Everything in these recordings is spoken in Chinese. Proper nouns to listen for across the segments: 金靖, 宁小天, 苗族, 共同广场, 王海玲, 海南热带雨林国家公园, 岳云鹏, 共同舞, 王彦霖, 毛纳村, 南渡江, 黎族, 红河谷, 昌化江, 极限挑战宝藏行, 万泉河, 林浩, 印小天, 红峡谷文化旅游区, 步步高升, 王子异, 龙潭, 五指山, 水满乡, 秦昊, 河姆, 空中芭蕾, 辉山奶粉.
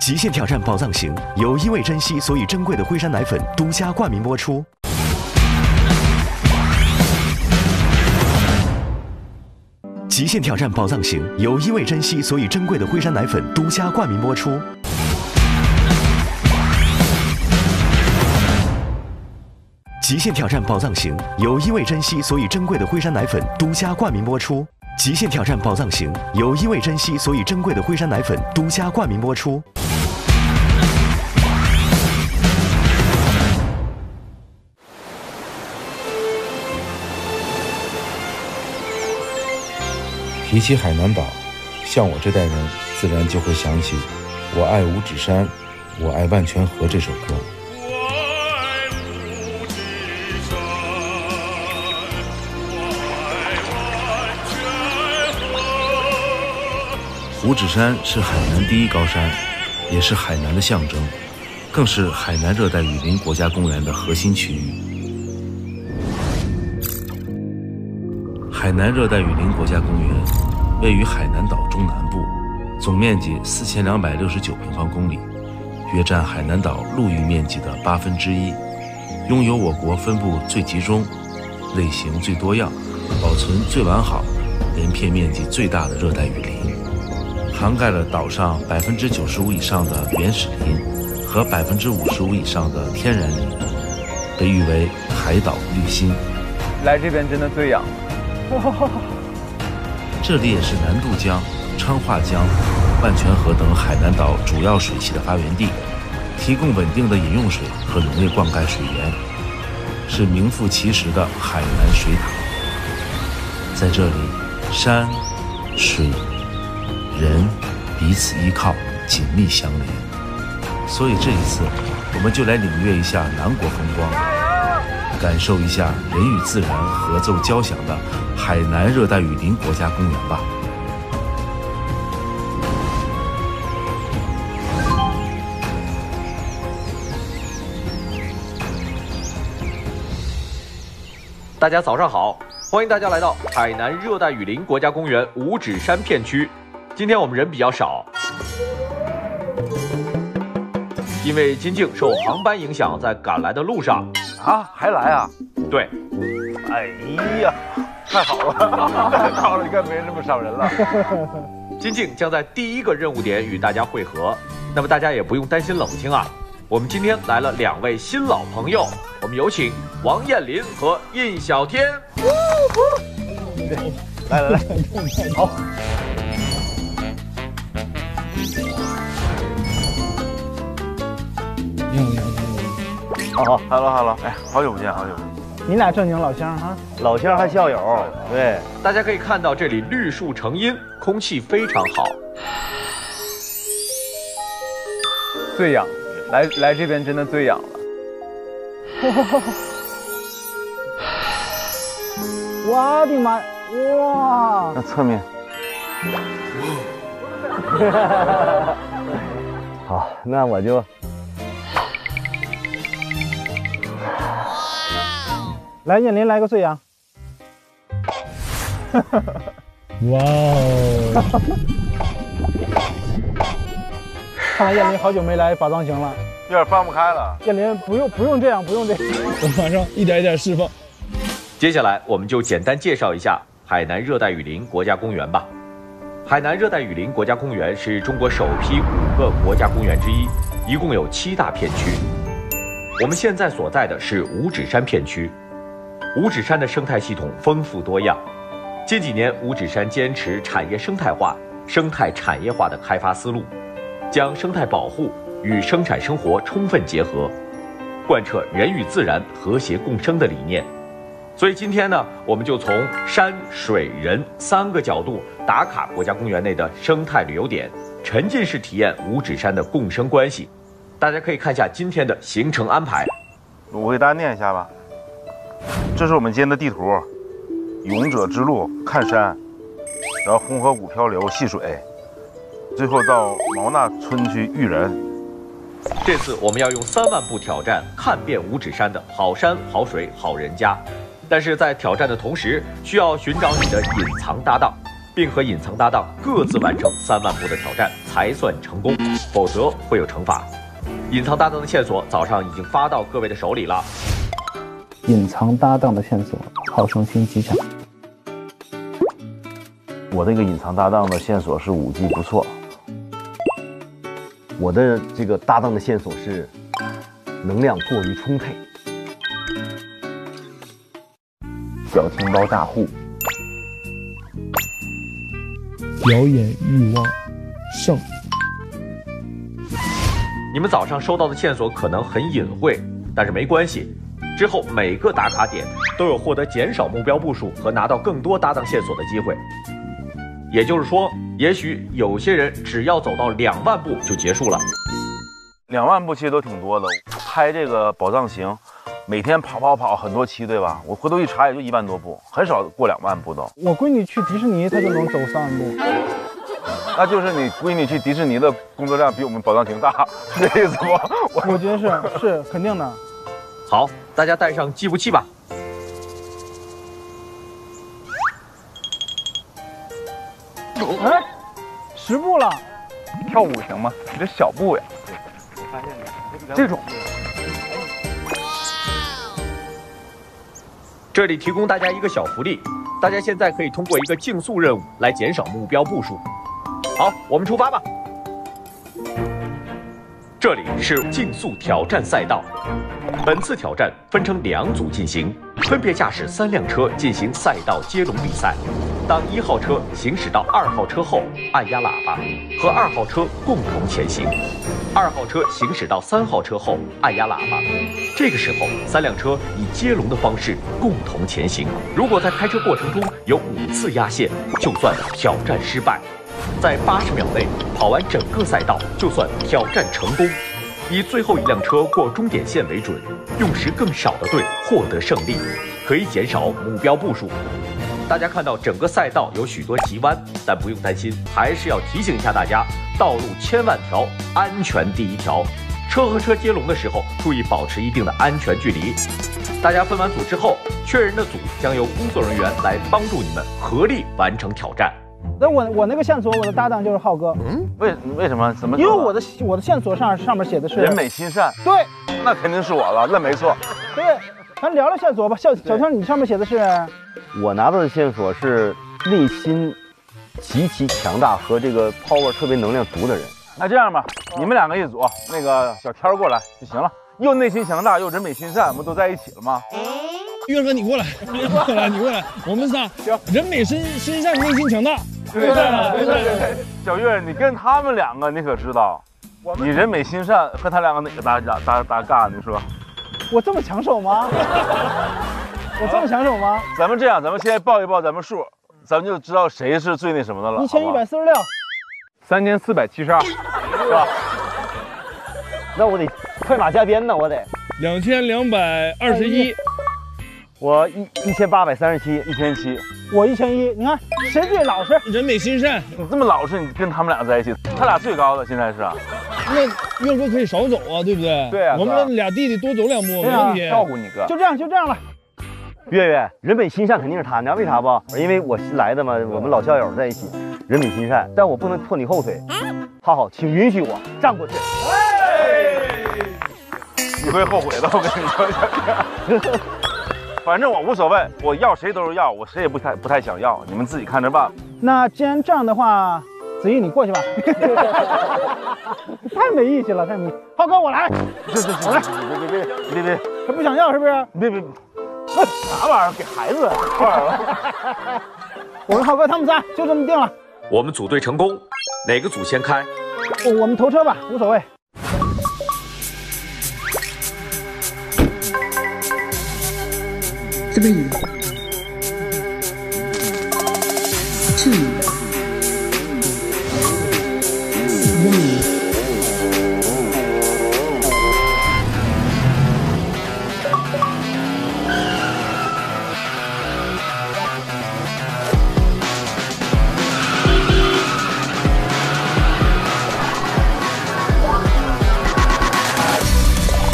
极限挑战宝藏行，由因为珍惜所以珍贵的辉山奶粉独家冠名播出。极限挑战宝藏行，由因为珍惜所以珍贵的辉山奶粉独家冠名播出。极限挑战宝藏行，由因为珍惜所以珍贵的辉山奶粉独家冠名播出。 极限挑战宝藏行，由因为珍惜所以珍贵的辉山奶粉独家冠名播出。提起海南岛，像我这代人自然就会想起《我爱五指山，我爱万泉河》这首歌。 五指山是海南第一高山，也是海南的象征，更是海南热带雨林国家公园的核心区域。海南热带雨林国家公园位于海南岛中南部，总面积4269平方公里，约占海南岛陆域面积的1/8，拥有我国分布最集中、类型最多样、保存最完好、连片面积最大的热带雨林。 涵盖了岛上95%以上的原始林和55%以上的天然林，被誉为“海岛绿心”。来这边真的最痒。这里也是南渡江、昌化江、万泉河等海南岛主要水系的发源地，提供稳定的饮用水和农业灌溉水源，是名副其实的海南水塔。在这里，山、水、 人彼此依靠，紧密相连。所以这一次，我们就来领略一下南国风光，感受一下人与自然合奏交响的海南热带雨林国家公园吧。大家早上好，欢迎大家来到海南热带雨林国家公园五指山片区。 今天我们人比较少，因为金靖受航班影响，在赶来的路上啊，还来啊？对，哎呀，太好了，太好了！你看没那么少人了。金靖将在第一个任务点与大家会合，那么大家也不用担心冷清啊。我们今天来了2位新老朋友，我们有请王彦霖和印小天。来来来，好。 哦 ，Hello， 哎，好久不见，好久不见。你俩正经老乡哈，老乡还校友。对，大家可以看到这里绿树成荫，空气非常好。最痒，来这边真的最痒了。我的妈！哇！那侧面。好，那我就。 来，彦霖来个最阳。哇哦！看来彦霖好久没来宝藏行了，有点放不开了。彦霖不用这样，不用这样，我马上一点一点释放。接下来我们就简单介绍一下海南热带雨林国家公园吧。海南热带雨林国家公园是中国首批5个国家公园之一，一共有7大片区。我们现在所在的是五指山片区。 五指山的生态系统丰富多样，近几年五指山坚持产业生态化、生态产业化的开发思路，将生态保护与生产生活充分结合，贯彻人与自然和谐共生的理念。所以今天呢，我们就从山、水、人3个角度打卡国家公园内的生态旅游点，沉浸式体验五指山的共生关系。大家可以看一下今天的行程安排，我给大家念一下吧。 这是我们今天的地图，勇者之路看山，然后红河谷漂流戏水，最后到毛纳村区育人。这次我们要用3万步挑战，看遍五指山的好山好水好人家。但是在挑战的同时，需要寻找你的隐藏搭档，并和隐藏搭档各自完成3万步的挑战才算成功，否则会有惩罚。隐藏搭档的线索早上已经发到各位的手里了。隐藏搭档的线索，好胜心极强。我这个隐藏搭档的线索是5G，不错。我的这个搭档的线索是能量过于充沛。 表情包大户，表演欲望盛。你们早上收到的线索可能很隐晦，但是没关系。之后每个打卡点都有获得减少目标步数和拿到更多搭档线索的机会。也就是说，也许有些人只要走到2万步就结束了。2万步其实都挺多的，拍这个《宝藏行》。 每天跑很多期，对吧？我回头一查，也就1万多步，很少过2万步的。我闺女去迪士尼，她就能走3万步。那就是你闺女去迪士尼的工作量比我们宝藏亭大，是这意思不？我觉得是肯定的。好，大家带上计步器吧。哎，10步了，跳舞行吗？你这小步呀。我发现了，这种。 这里提供大家一个小福利，大家现在可以通过一个竞速任务来减少目标步数。好，我们出发吧。这里是竞速挑战赛道，本次挑战分成2组进行，分别驾驶3辆车进行赛道接龙比赛。当1号车行驶到2号车后，按压喇叭，和2号车共同前行。 2号车行驶到3号车后，按压喇叭。这个时候，3辆车以接龙的方式共同前行。如果在开车过程中有5次压线，就算挑战失败；在80秒内跑完整个赛道，就算挑战成功。以最后1辆车过终点线为准，用时更少的队获得胜利，可以减少目标步数。大家看到整个赛道有许多急弯，但不用担心，还是要提醒一下大家。 道路千万条，安全第一条。车和车接龙的时候，注意保持一定的安全距离。大家分完组之后，确认的组将由工作人员来帮助你们合力完成挑战。那我那个线索，我的搭档就是浩哥。嗯，为什么？怎么？因为我的线索上面写的是人美心善。对，那肯定是我了，那没错。对，咱聊聊线索吧。小天，你上面写的是？我拿到的线索是内心 极其强大和这个 power 特别能量足的人。那这样吧，你们2个一组，那个小天过来就行了。又内心强大又人美心善，不都在一起了吗？月哥，你过来，你过来，我们仨行。人美心善，内心强大。对。小月，你跟他们2个，你可知道？你人美心善和他2个哪个搭嘎？你说我这么抢手吗？我这么抢手吗？咱们这样，咱们先报一报咱们数。 咱们就知道谁是最那什么的了。1146，3472，是吧？那我得快马加鞭呢，我得2221，我1837，1007，我1101。你看谁最老实？人美心善。你这么老实，你跟他们2个在一起，他俩最高的现在是。那岳哥可以少走啊，对不对？对啊。我们俩弟弟多走2步，没问题。照顾你哥。就这样了。 月月，人美心善肯定是他，你知道为啥不？因为我新来的嘛，我们老校友在一起，人美心善，但我不能拖你后腿。浩，请允许我站过去。你会后悔的，我跟你说。反正我无所谓，我要谁都是要，我谁也不太想要，你们自己看着办。那既然这样的话，子怡你过去吧。太没意思了，太没。浩哥，我来。我来。别，他不想要是不是？别。 啥玩意儿？给孩子玩意儿？我跟浩哥他们仨就这么定了。我们组队成功，哪个组先开？我们头车吧，无所谓。3, 2, 1。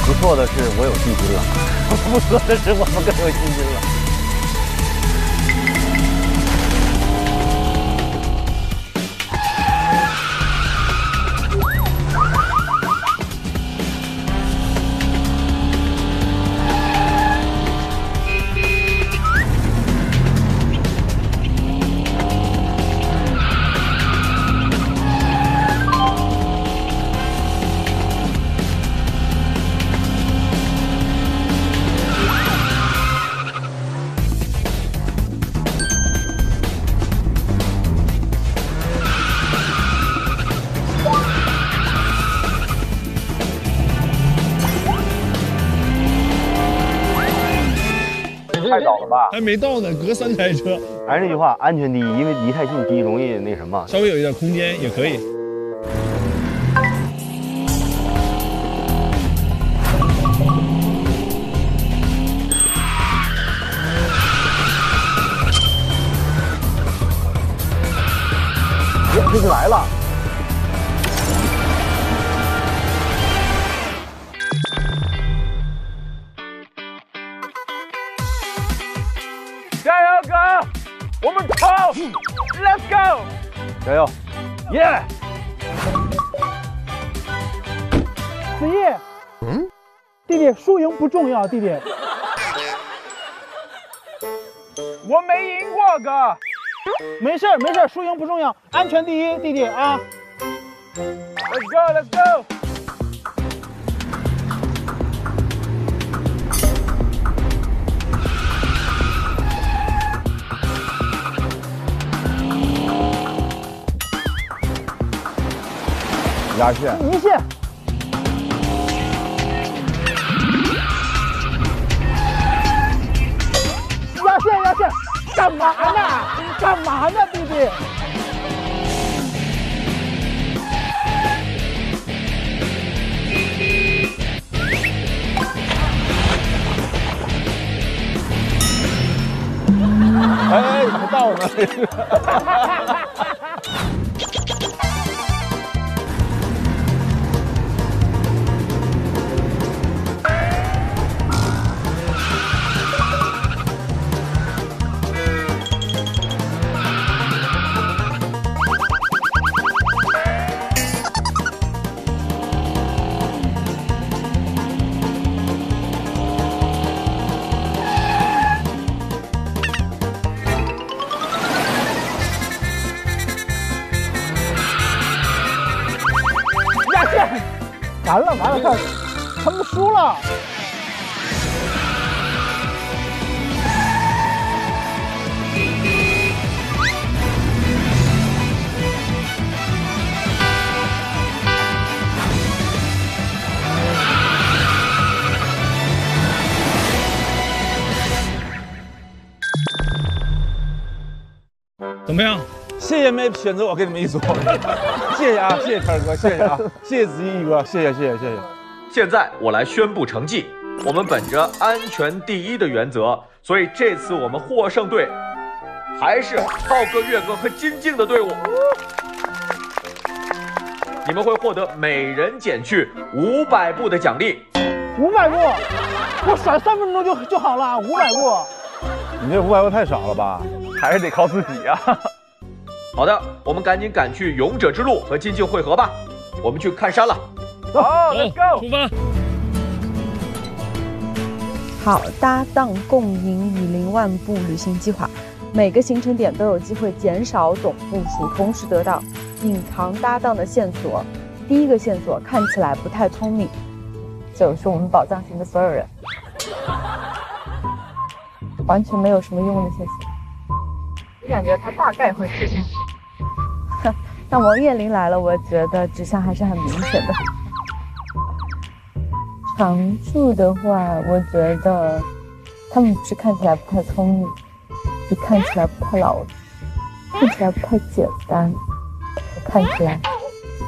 不错的是，我有信心了。不错的是，我们更有信心了。太早了吧？还没到呢，隔三台车。还是那句话，安全第一，因为离太近，第一容易那什么。稍微有一点空间也可以。这就来了。 我们跑 ，Let's go！ 加油 ，Yeah！ 子夜，弟弟输赢不重要，弟弟。我没赢过哥。没事没事，输赢不重要，安全第一，弟弟啊。Let's go，Let's go！ 压线，一线，压线，压线，干嘛呢？干嘛呢，弟弟？哎，还到呢。完了完了，他们输了。怎么样？ 谢谢妹选择我跟你们一组，谢谢啊，谢谢天哥，谢谢啊，谢谢子怡哥，谢谢谢谢谢谢。现在我来宣布成绩，我们本着安全第一的原则，所以这次我们获胜队还是浩哥、月哥和金靖的队伍。你们会获得每人减去500步的奖励。500步，我甩3分钟就好了，500步。你这500步太少了吧？还是得靠自己啊。 好的，我们赶紧赶去勇者之路和金靖会合吧。我们去看山了。走 ，Let's go， 出发。好搭档共赢100万步旅行计划，每个行程点都有机会减少总步数，同时得到隐藏搭档的线索。第一个线索看起来不太聪明，就是我们宝藏群的所有人，完全没有什么用的线索。 感觉他大概会实现。那王岳霖来了，我觉得指向还是很明显的。常驻的话，我觉得他们不是看起来不太聪明，是看起来不太老实，看起来不太简单，看起来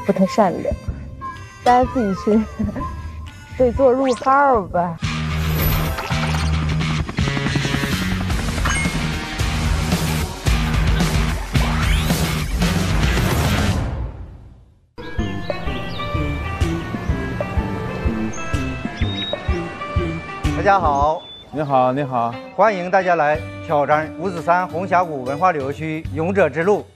不太善良。大家自己去对坐入号吧。 大家好，你好，你好，欢迎大家来挑战五指山红峡谷文化旅游区勇者之路。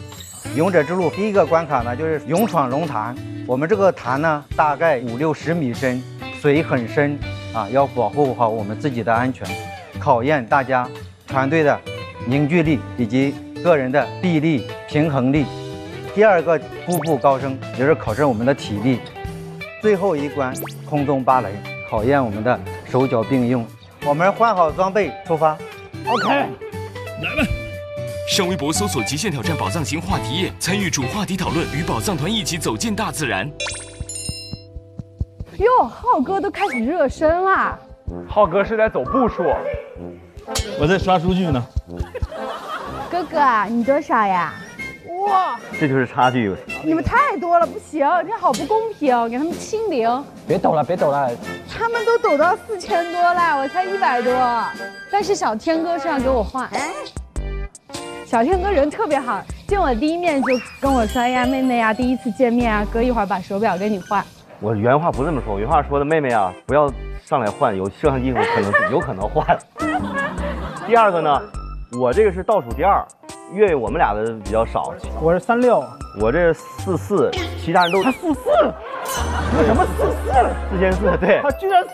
勇者之路第一个关卡呢，就是勇闯龙潭。我们这个潭呢，大概50-60米深，水很深啊，要保护好我们自己的安全，考验大家团队的凝聚力以及个人的臂力、平衡力。第二个步步高升，就是考证我们的体力。最后一关空中芭蕾，考验我们的。 手脚并用，我们换好装备出发。OK， 来吧！上微博搜索“极限挑战宝藏行”话题页，参与主话题讨论，与宝藏团一起走进大自然。哟，浩哥都开始热身啦！浩哥是在走步数。我在刷数据呢。哥哥，你多少呀？哇，这就是差距。你们太多了，不行，这好不公平，给他们清零。别抖了，别抖了。他们都抖到4000多了，我才100多。但是小天哥是要给我换。哎，小天哥人特别好，见我第一面就跟我说：“哎呀，妹妹呀，第一次见面啊，哥一会儿把手表跟你换。”我原话不这么说，我原话说的：“妹妹啊，不要上来换，有摄像机有可能换。”第二个呢，我这个是倒数第二，月月我们俩的比较少。我是36，我这44，其他人都他44，那什么44，4400，对，他居然44，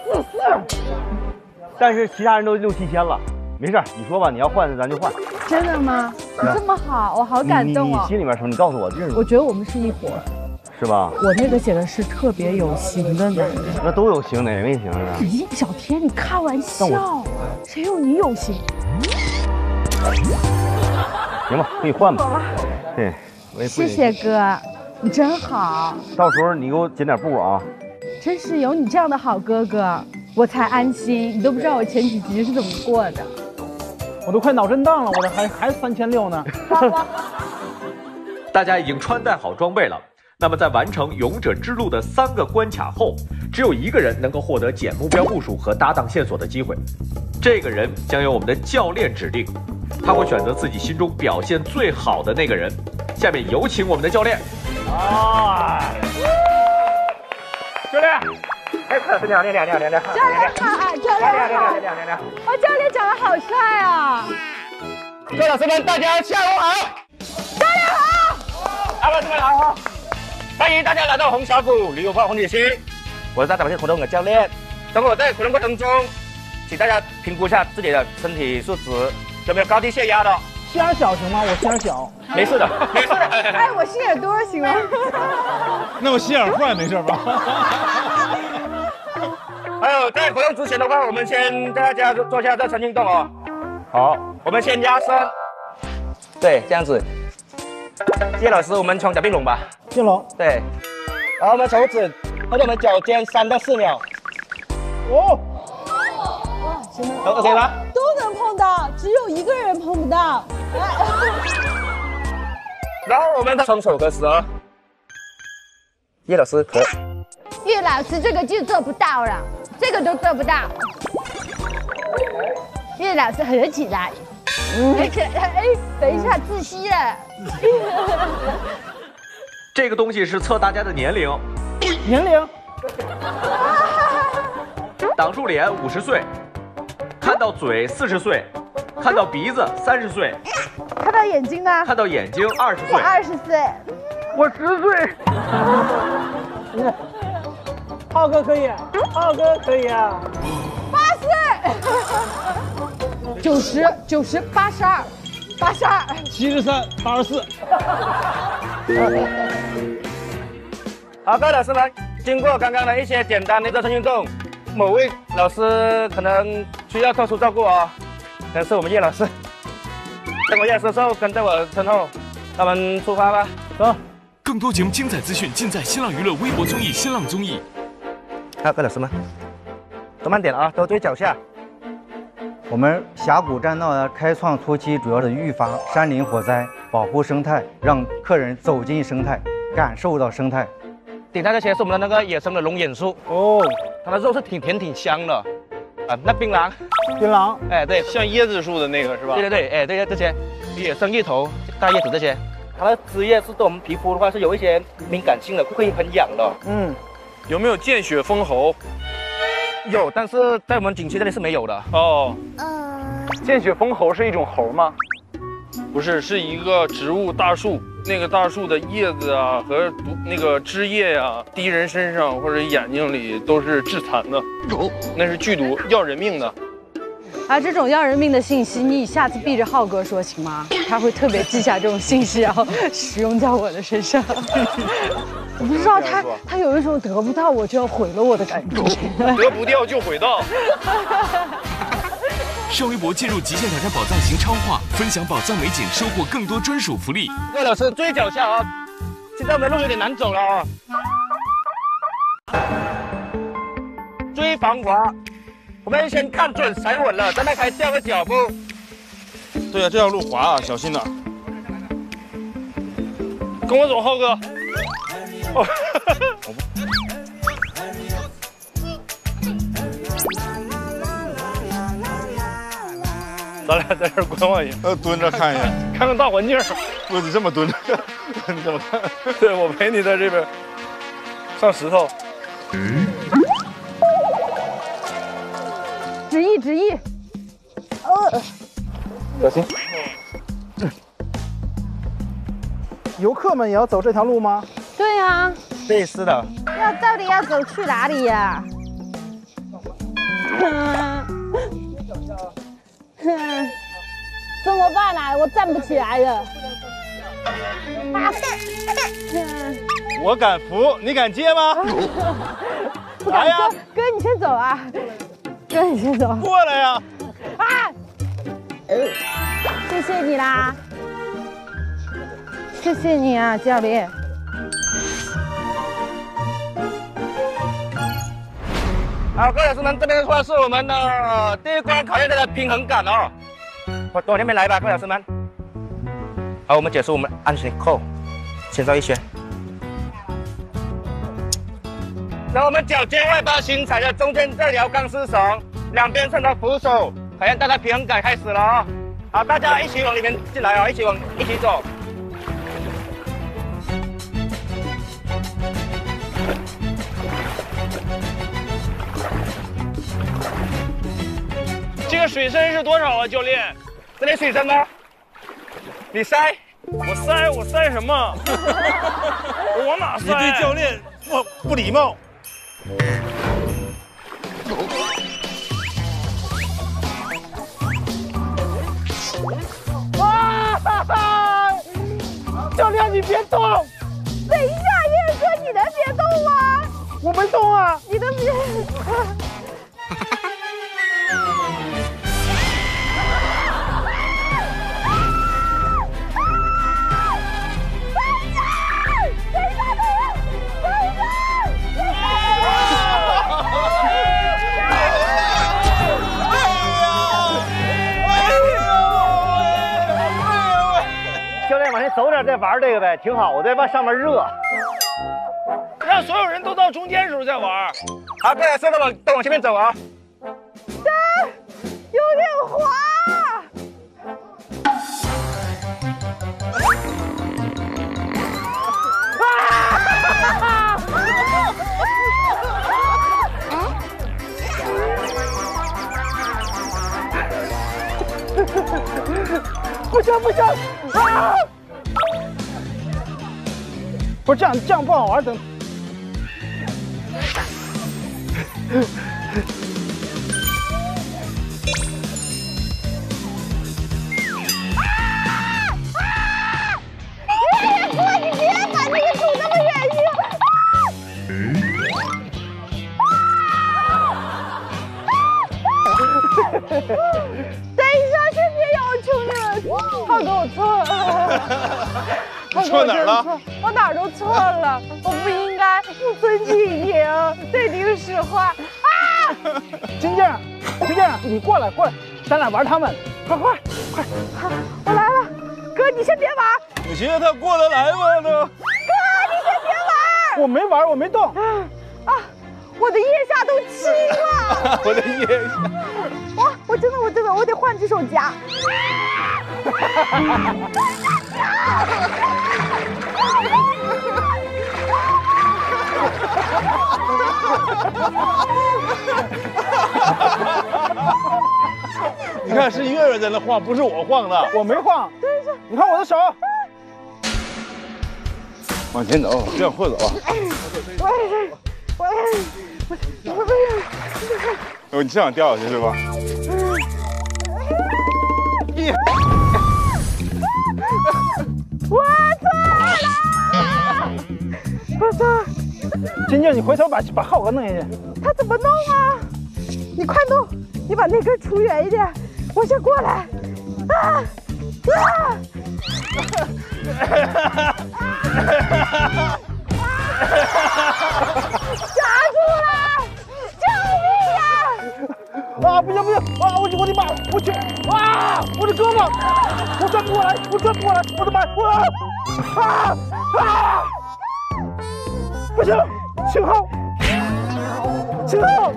但是其他人都6、7千了。没事，你说吧，你要换咱就换。真的吗？你这么好，我好感动啊！你心里面什么？你告诉我，就是我觉得我们是一伙。是吧？我那个写的是特别有型的男人，那都有型，哪个没型啊？咦，小天，你开玩笑？谁有你有型？行吧，给你换吧。对，我也不。谢谢哥，你真好。到时候你给我剪点布啊。真是有你这样的好哥哥，我才安心。你都不知道我前几集是怎么过的，我都快脑震荡了，我这还3600呢。大家已经穿戴好装备了。那么，在完成勇者之路的3个关卡后，只有一个人能够获得捡目标部署和搭档线索的机会。这个人将由我们的教练指定，他会选择自己心中表现最好的那个人。下面有请我们的教练。啊！教练，哎，教练，教练好，教练好，哇，教练长得好帅啊！各位老师们，大家下午好。教练好。阿爸，这边来哈。欢迎大家来到红峡谷旅游泡红景区，我是在打拼活动的教练。通过在活动过程中，请大家评估一下自己的身体素质，有没有高低血压的？血压小行吗？我血压小，没事的，没事的。哎，我血压多行吗？那我血压坏没事吧？还有在活动之前的话，我们先大家做一下热身运动哦。好，我们先压身，对，这样子。叶老师，我们从脚并拢吧。并拢。对。然后我们手指碰到我们脚尖3到4秒。哦。哇，真的。都 OK 吗？都能碰到，只有一个人碰不到。然后我们双手合十。叶老师可。叶老师这个就做不到了，这个都做不到。叶老师合起来。哎，等一下，窒息了。这个东西是测大家的年龄，挡住脸50岁，看到嘴40岁，看到鼻子30岁，看到眼睛呢？看到眼睛20岁，20岁，我10岁。浩哥可以，浩哥可以啊，8岁。90、82、82、73、84。好，各位老师们，经过刚刚的一些简单的热身运动，某位老师可能需要特殊照顾哦，可能是我们叶老师。等我叶老师的时候，跟在我身后，咱们出发吧。走。更多节目精彩资讯尽在新浪娱乐微博综艺《新浪综艺》。好，各位老师们，都慢点啊，都注意脚下。我们峡谷栈道的开创初期，主要是预防山林火灾，保护生态，让客人走进生态，感受到生态。顶上这些是我们的那个野生的龙眼树哦，它的肉是挺甜挺香的。啊，那槟榔，哎对，像椰子树的那个是吧？对对对，哎对，这些野生芋头、大叶子这些，它的枝叶是对我们皮肤的话是有一些敏感性的，会很痒的。嗯，有没有见血封喉？有，但是在我们景区这里是没有的哦。见血封喉是一种猴吗？不是，是一个植物大树，那个大树的叶子啊和那个枝叶啊，滴人身上或者眼睛里都是致残的，那是剧毒，要人命的。啊，这种要人命的信息，你下次避着浩哥说行吗？他会特别记下这种信息，然后使用在我的身上。我不知道他有一种得不到我就要毁了我的感觉，得不掉就毁到。上微博进入极限挑战宝藏型超话，分享宝藏美景，收获更多专属福利。魏老师注意脚下啊，现在我们的路有点难走了啊，注意防滑。我们先看准踩稳了，再迈开第二个脚步。对啊，这条路滑啊，小心呐、啊！跟我走，浩哥。哦咱俩在这儿观望一眼，蹲着看一眼，看看大环境。不，你这么蹲着，你怎么看？对，我陪你在这边上石头。执意，执意。小心。游客们也要走这条路吗？对呀。对，是的。要到底要走去哪里呀？哼，怎么办啊？我站不起来了。我敢扶，你敢接吗？不敢呀！哥，你先走啊！哥，你先走。过来呀！啊！谢谢你啦！谢谢你啊，教练。好，各位老师们，这边的话是我们的第一关，考验大家的平衡感哦。我往前面来吧，各位老师们。好，我们结束我们安全扣，先绕一圈。那我们脚尖外八星踩在中间这条钢丝绳，两边伸到扶手，考验大家平衡感开始了哦。好，大家一起往里面进来哦，一起走。这个水深是多少啊，教练？这里水深吗？你塞，我塞什么？我往哪塞？你对教练不礼貌。哇！哈哈！教练，你别动！等一下，叶哥，你能别动吗？我没动啊。你能别？走点再玩这个呗，挺好。我在往上面热，让所有人都到中间时候再玩。好，各位说都往前面走啊。这有点滑。啊！不行不行！啊！不是这样不好玩，等。哎呀哥，你别把那个杵那么远去！等一下，先别咬我，兄弟们，他给我错了。错哪儿了？我哪儿都错了，我不应该尊敬你，对你使坏啊！金静，金静，你过来，咱俩玩他们，快！好，我来了，哥你先别玩。你觉得他过得来吗？都。哥你先别玩。我没玩，我没动。啊！我的腋下都青了。我的腋下。我真的，我得换只手夹。你看是月月在那晃，不是我晃的，我没晃。你看我的手，往前走，别往后走啊！我你是想掉下去是吧？我错了！我操！金静，你回头把浩哥弄下去。他怎么弄啊？你快弄！你把那根杵远一点，我先过来。啊啊！夹住了！救命呀！啊！不行不行！啊！我去！我的妈！我去！啊！我去！我胳膊，我转不过来，我转不过来，我的妈！我啊啊！不行，秦昊，秦昊，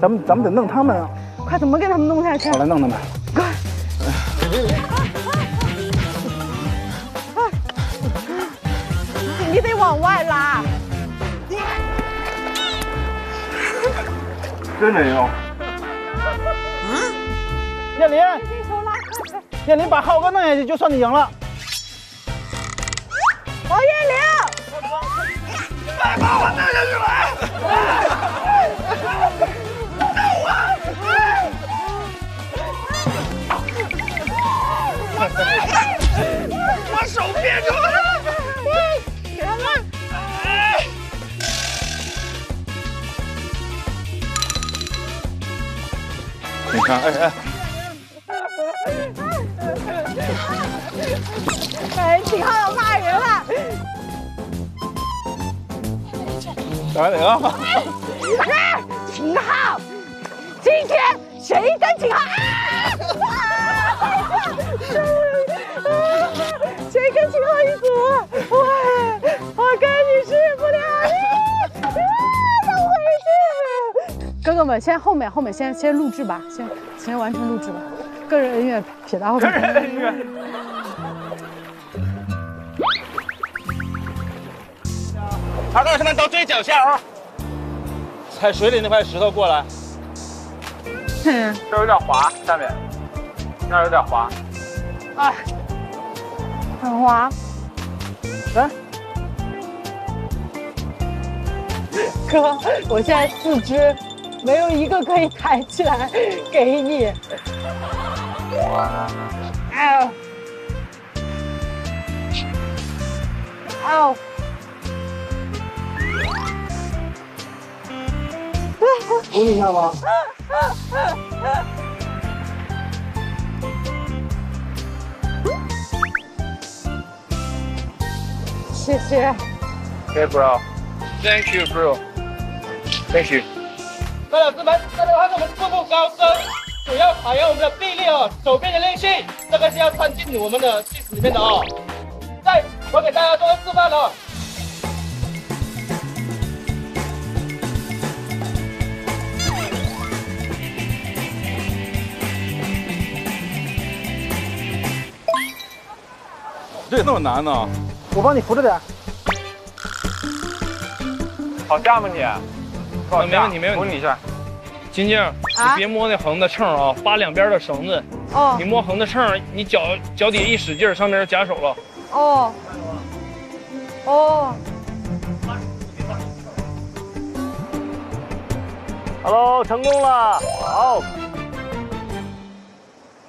咱们得弄他们啊！快，怎么给他们弄下去？我来弄他们。快！你得往外拉。 真没用。燕林，燕林把浩哥弄下去，就算你赢了。王燕玲，快把我弄下去吧！我手憋住了。 你看，哎哎，哎，秦昊要骂人了，来了啊！哎，秦昊，今天谁跟秦昊？谁跟秦昊一组？我跟你去不了，让我回去。 哥哥们，先后面先录制吧，先完成录制吧。个人恩怨撇到后面。个人恩怨。曹导，现在到最脚下啊！踩水里那块石头过来。嗯。这有点滑，下面。那有点滑。哎。很滑。来。 哥，我现在四肢。 没有一个可以抬起来给你。哎呦！扶你一下吧。谢谢。Hey bro, thank you bro, thank you. 高老师们，大家看我们步步高升，主要采用我们的臂力哦，手臂的练习，这个是要穿进我们的句子里面的哦。来，我给大家做个示范哦。这那么难呢、啊？我帮你扶着点。好架吗你？ 没问题，没问题。扶你一下，晶晶，你别摸那横的秤啊，扒两边的绳子。哦。你摸横的秤，你脚底一使劲，上面就夹手了。哦。哦。Hello， 成功了，好。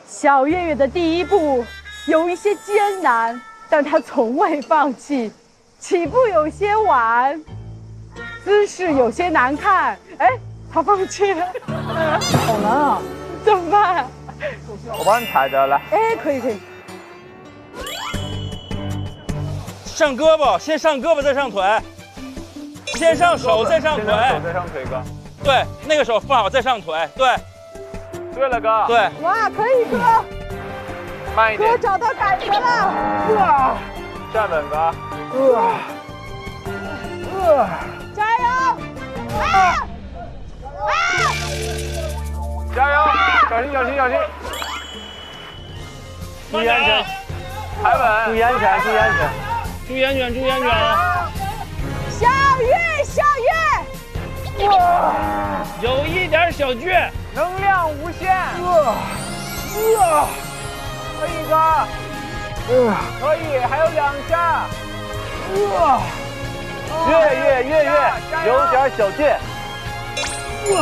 小月月的第一步有一些艰难，但她从未放弃。起步有些晚。 姿势有些难看，哎，他放弃了，好难啊，怎么办？我帮你踩着来。哎，可以可以。上胳膊，先上胳膊再上腿，先上手再上腿，先上手再上腿哥。对，那个手放好再上腿，对。对了哥。对。哇，可以哥。慢一点。哥找到感觉了。哇。站稳哥。加油！啊啊！加油！小心小心小心！注意安全，踩稳！注意安全，注意安全，注意安全，注意安全啊！小月，小月，哇，有一点小倔，能量无限。可以吧？可以，还有2下。月，有点小倔。哇！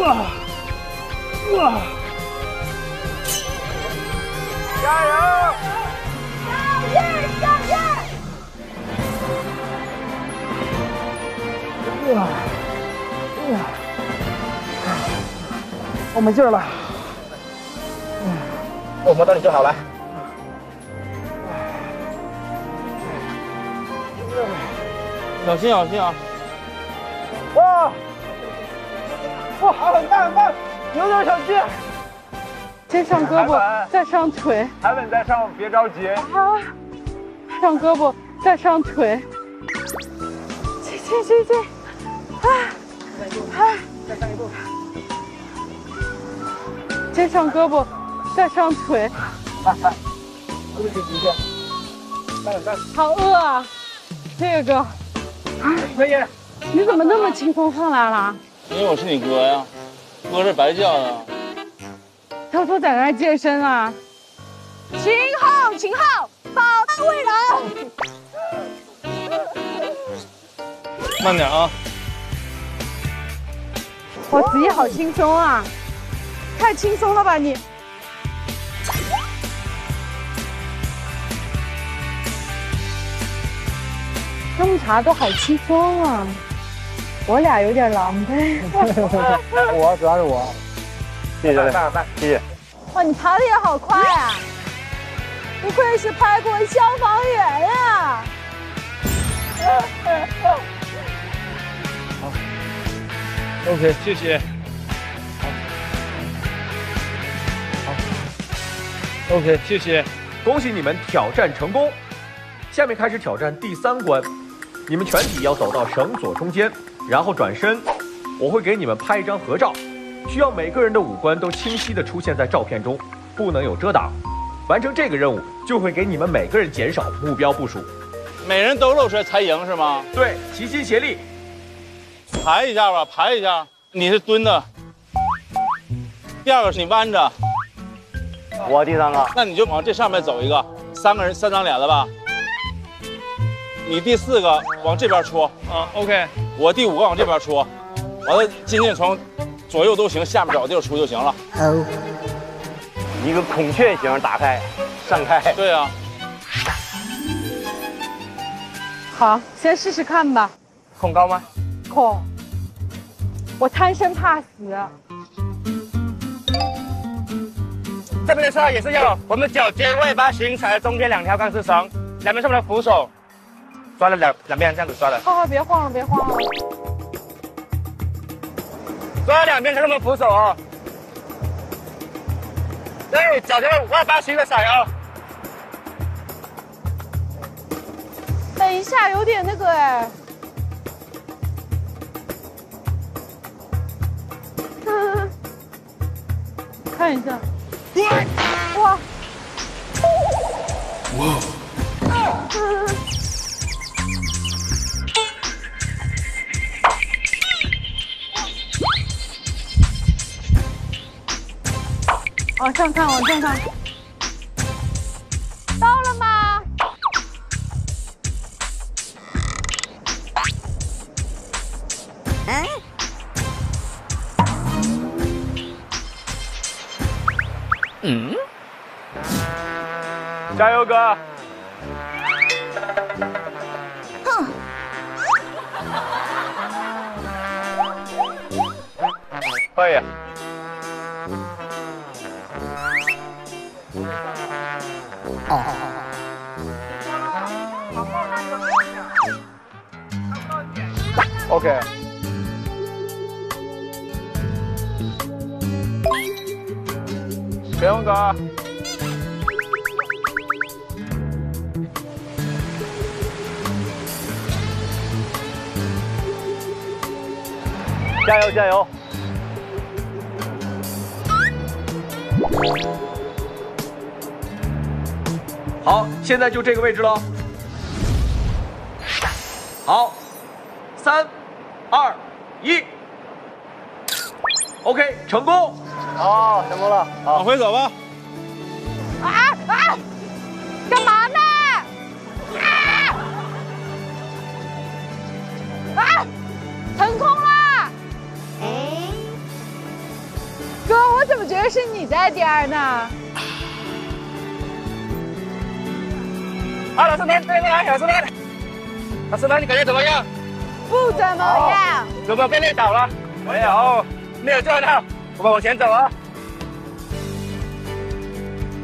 哇！加油！小月！哇！我没劲了。我们到你正好来。 小心小心啊！哇！步好，很慢很慢，扭扭小鸡，先上胳膊，再上腿，还稳再上，别着急。啊，上胳膊，再上腿，去，啊，再上一步，先上胳膊，再上腿，啊，肚子极限，慢点，好饿啊，这个，可以。 你怎么那么轻松上来了？因为我是你哥呀，哥是白叫的。他说在那健身啊。秦昊，保单位人。慢点啊！哇，子怡好轻松啊，太轻松了吧你。 中午茶都好轻松啊，我俩有点狼狈。主要是我。谢谢教练，谢谢。哇，你爬的也好快啊！不愧是拍过消防员呀！好 ，OK， 谢谢。好 ，OK， 谢谢。恭喜你们挑战成功，下面开始挑战第三关。 你们全体要走到绳索中间，然后转身，我会给你们拍一张合照，需要每个人的五官都清晰地出现在照片中，不能有遮挡。完成这个任务就会给你们每个人减少目标步数，每人都露出来才赢是吗？对，齐心协力，排一下吧，排一下。你是蹲的，第二个是你弯着，我第三个，那你就往这上面走一个，三个人三张脸了吧？ 你第四个往这边戳啊 ，OK。我第五个往这边戳，完了，金靖从左右都行，下面找地儿出就行了。一个孔雀形打开，上开。对啊。好，先试试看吧。恐高吗？恐。我贪生怕死。这边的时候也是要我们脚尖外八形成，中间两条钢丝绳，两边是我们的扶手。 抓了两边，这样子抓了。浩浩，别晃了，别晃了。抓两边才能扶手哦。对，脚前528型的闪哦。等一下，有点那个哎。看一下。哇！哇！ 往上看，往上看，到了吗？嗯。嗯。加油，哥！哼。可以。 OK。别问哥。加油加油！好，现在就这个位置喽。好，3、2、1 ，OK， 成功。好，成功了。好，往回走吧。干嘛呢？腾空啦！哥，我怎么觉得是你在颠儿呢？啊，老师，老师，你感觉怎么样？ 不怎么样，怎么被累倒了？没有，没有撞到。我们往前走啊！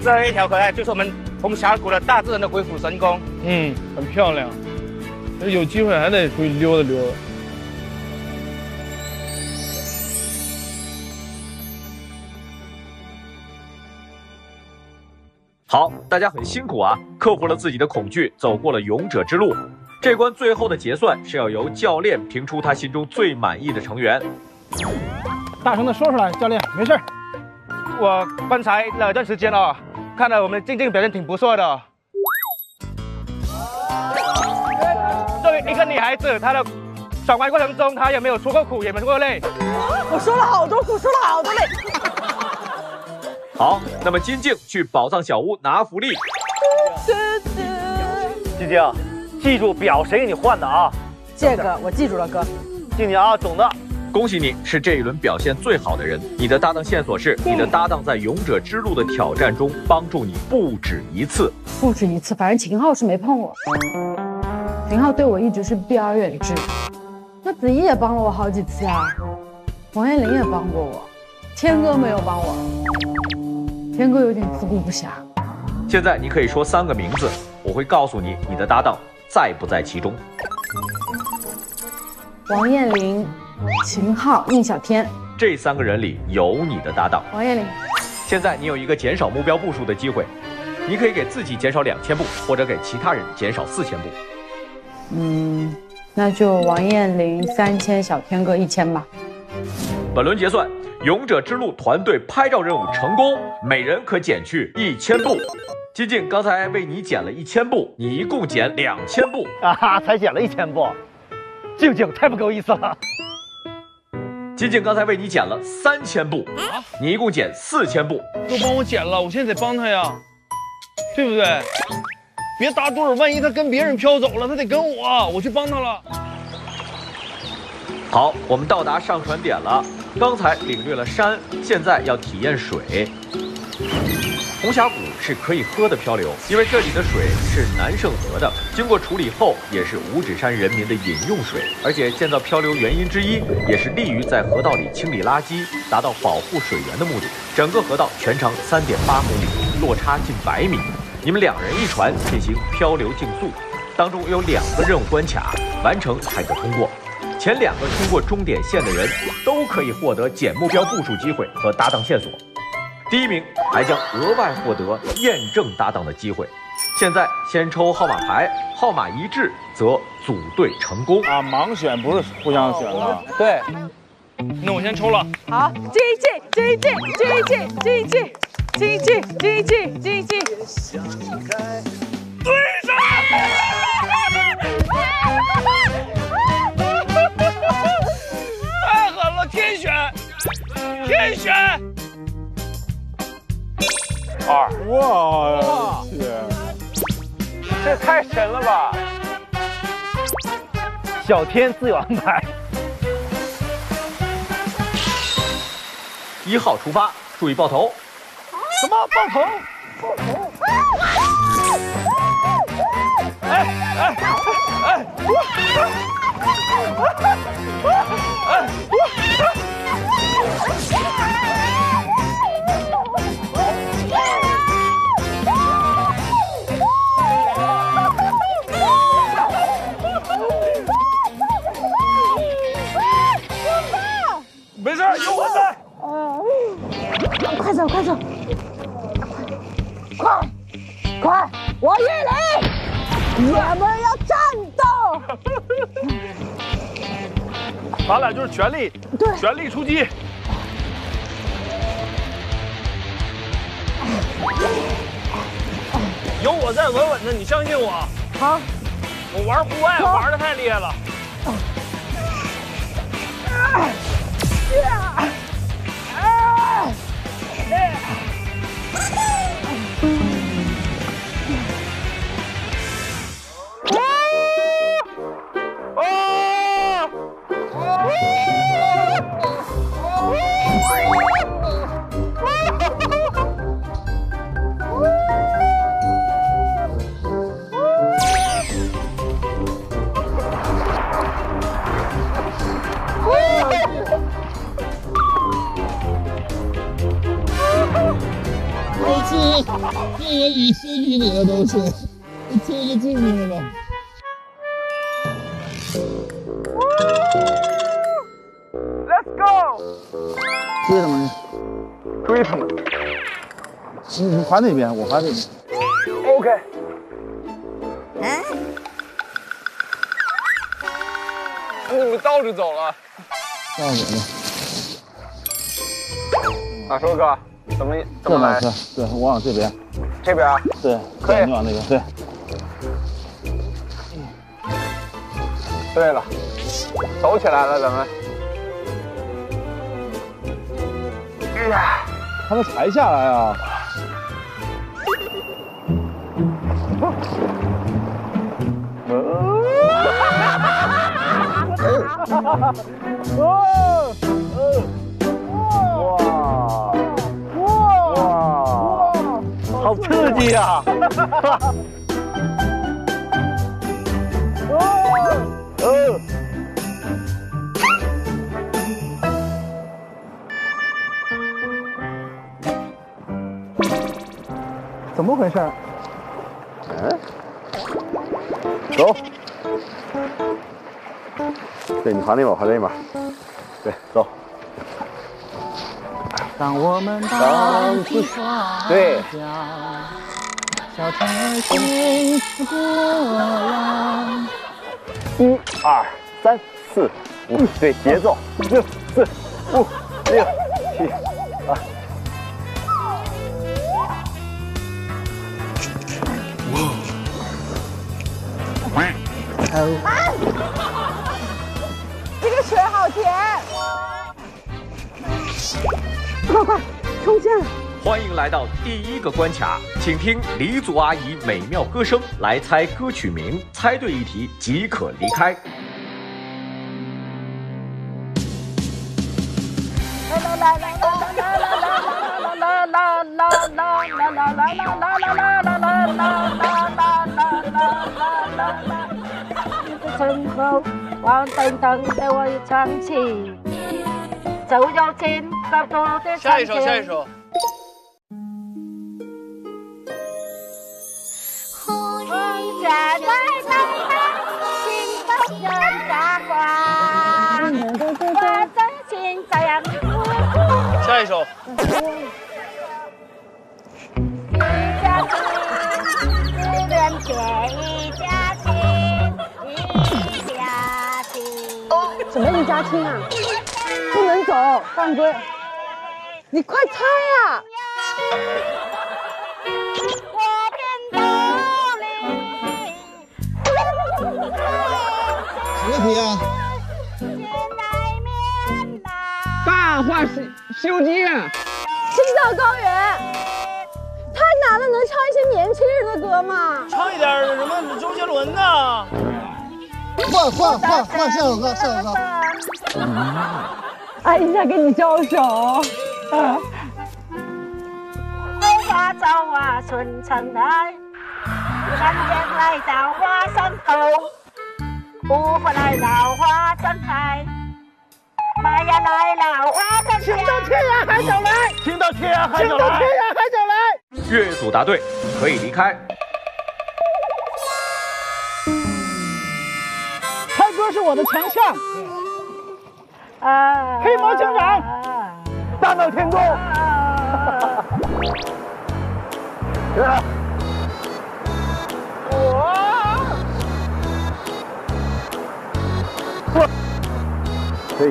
这一条河岸就是我们红峡谷的大自然的鬼斧神工。嗯，很漂亮。有机会还得出去溜达溜达。好，大家很辛苦啊，克服了自己的恐惧，走过了勇者之路。这关最后的结算是要由教练评出他心中最满意的成员。大声的说出来，教练，没事。我刚才那段时间哦，看到我们静静表现挺不错的。 一个女孩子，她的闯关过程中，她也没有出过苦，也没出过累。我受了好多苦，受了好多累。好，那么金靖去宝藏小屋拿福利。金靖，记住表谁给你换的啊？这个我记住了，哥。静静啊，懂的。恭喜你是这一轮表现最好的人。你的搭档线索是，你的搭档在勇者之路的挑战中帮助你不止一次。不止一次，反正秦昊是没碰我。 林浩对我一直是避而远之，那子怡也帮了我好几次啊，王彦霖也帮过我，天哥没有帮我，天哥有点自顾不暇。现在你可以说三个名字，我会告诉你你的搭档在不在其中。王彦霖、秦昊、宁小天，这三个人里有你的搭档。王彦霖，现在你有一个减少目标步数的机会，你可以给自己减少2000步，或者给其他人减少4000步。 嗯，那就王彦霖3000，小天哥1000吧。本轮结算，勇者之路团队拍照任务成功，每人可减去1000步。金靖刚才为你减了1000步，你一共减2000步啊哈，才减了1000步，静静太不够意思了。金靖刚才为你减了3000步，啊，你一共减4000步，都帮我减了，我现在得帮他呀，对不对？ 别打盹儿，万一他跟别人飘走了，他得跟我，我去帮他了。好，我们到达上船点了。刚才领略了山，现在要体验水。红峡谷是可以喝的漂流，因为这里的水是南圣河的，经过处理后也是五指山人民的饮用水。而且建造漂流原因之一，也是利于在河道里清理垃圾，达到保护水源的目的。整个河道全长3.8公里，落差近100米。 你们两人一船进行漂流竞速，当中有2个任务关卡，完成才可通过。前2个通过终点线的人都可以获得减目标步数机会和搭档线索。第1名还将额外获得验证搭档的机会。现在先抽号码牌，号码一致则组队成功。啊，盲选不是互相选的。对，那我先抽了。好，金靖。 金靖，对上！太狠了，天选！2，哇去，这太神了吧！小天自有安排。1号出发，注意爆头。 什么爆头？哎！没事，有我在。快走！ 快！王彦霖，我们要战斗！咱俩就是全力，对，全力出击。有我在，稳稳的，你相信我。好，我玩户外玩的太厉害了。我以身喻你的东西，你听得进去了吗？Let's go！ 追他们，追他们！你划那边，我划这边。OK。嗯。你们倒着走了。倒着走。啊，说哥，怎么来？对，我往这边。这边啊？对，可以。你往那边。对。对了，走起来了，咱们。哎呀，还能抬下来啊！哇哇哇！好刺激呀！怎么回事？嗯，走。对你划那边，我划那边。对，走。当我们荡起花香，小船儿行驶过来。1、2、3、4、5，对，节奏。6、4、5、6、7、8。啊！这个水好甜！快快，冲进来！欢迎来到第一个关卡，请听黎族阿姨美妙歌声来猜歌曲名，猜对一题即可离开。身後玩定等對我要爭持，走有錢夾到我的爭持。下一首。空著對對對，先不讓假掛，掛真錢就人歡呼。下一首。一家親，人間一家親。 什么一家亲啊！不能走，犯规！你快猜呀！什么题啊？大话西游记。青藏高原。太难了，能唱一些年轻人的歌吗？唱一点什么周杰伦呐？ 换下首歌。哎，一下给你招手。花招啊，顺尘来，三天来到花山头，五福来到花山海，八呀来到花山。听到天涯海角来，越组答对，可以离开。 这是我的强项，黑猫警长，大闹天宫，哇，可以，月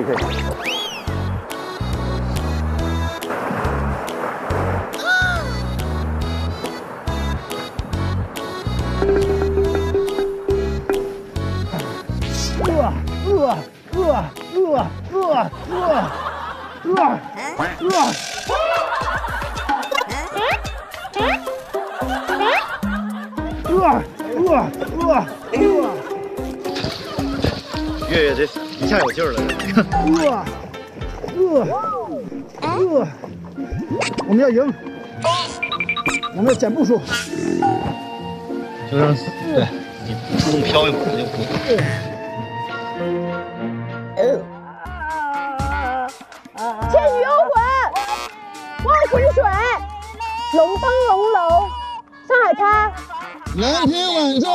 月这一下有劲儿了，我们要赢，我们要减步数，就是对你自动飘一会儿就不。 龙帮龙楼，上海滩，蓝天晚钟。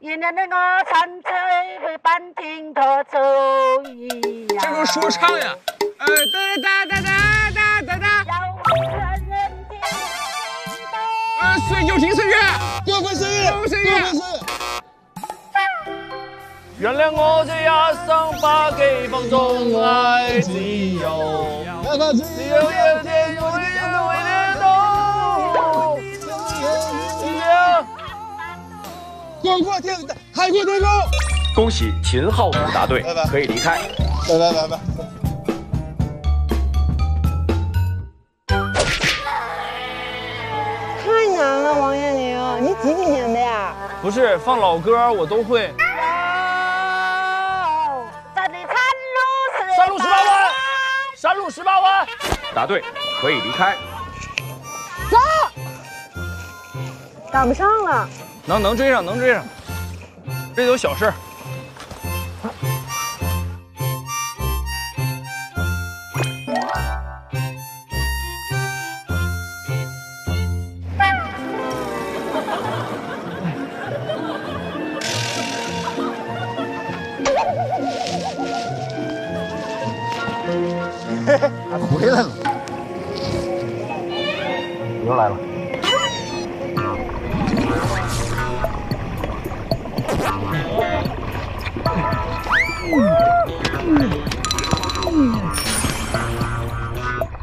原来的我曾醉，会半天多愁一样。这种说唱呀，哒哒哒哒哒哒哒。岁就提生日，过过生日，过生日。原谅我这一生把给放纵爱自由，自由有天我的人都会得到。自由，广阔天海阔天空。恭喜秦昊武答对，可以离开。拜拜。 王彦霖，你几年的呀？不是放老歌，我都会。山路18弯，山路18弯，答对，可以离开。走，赶不上了。能追上，这都小事。回来了，你又来了。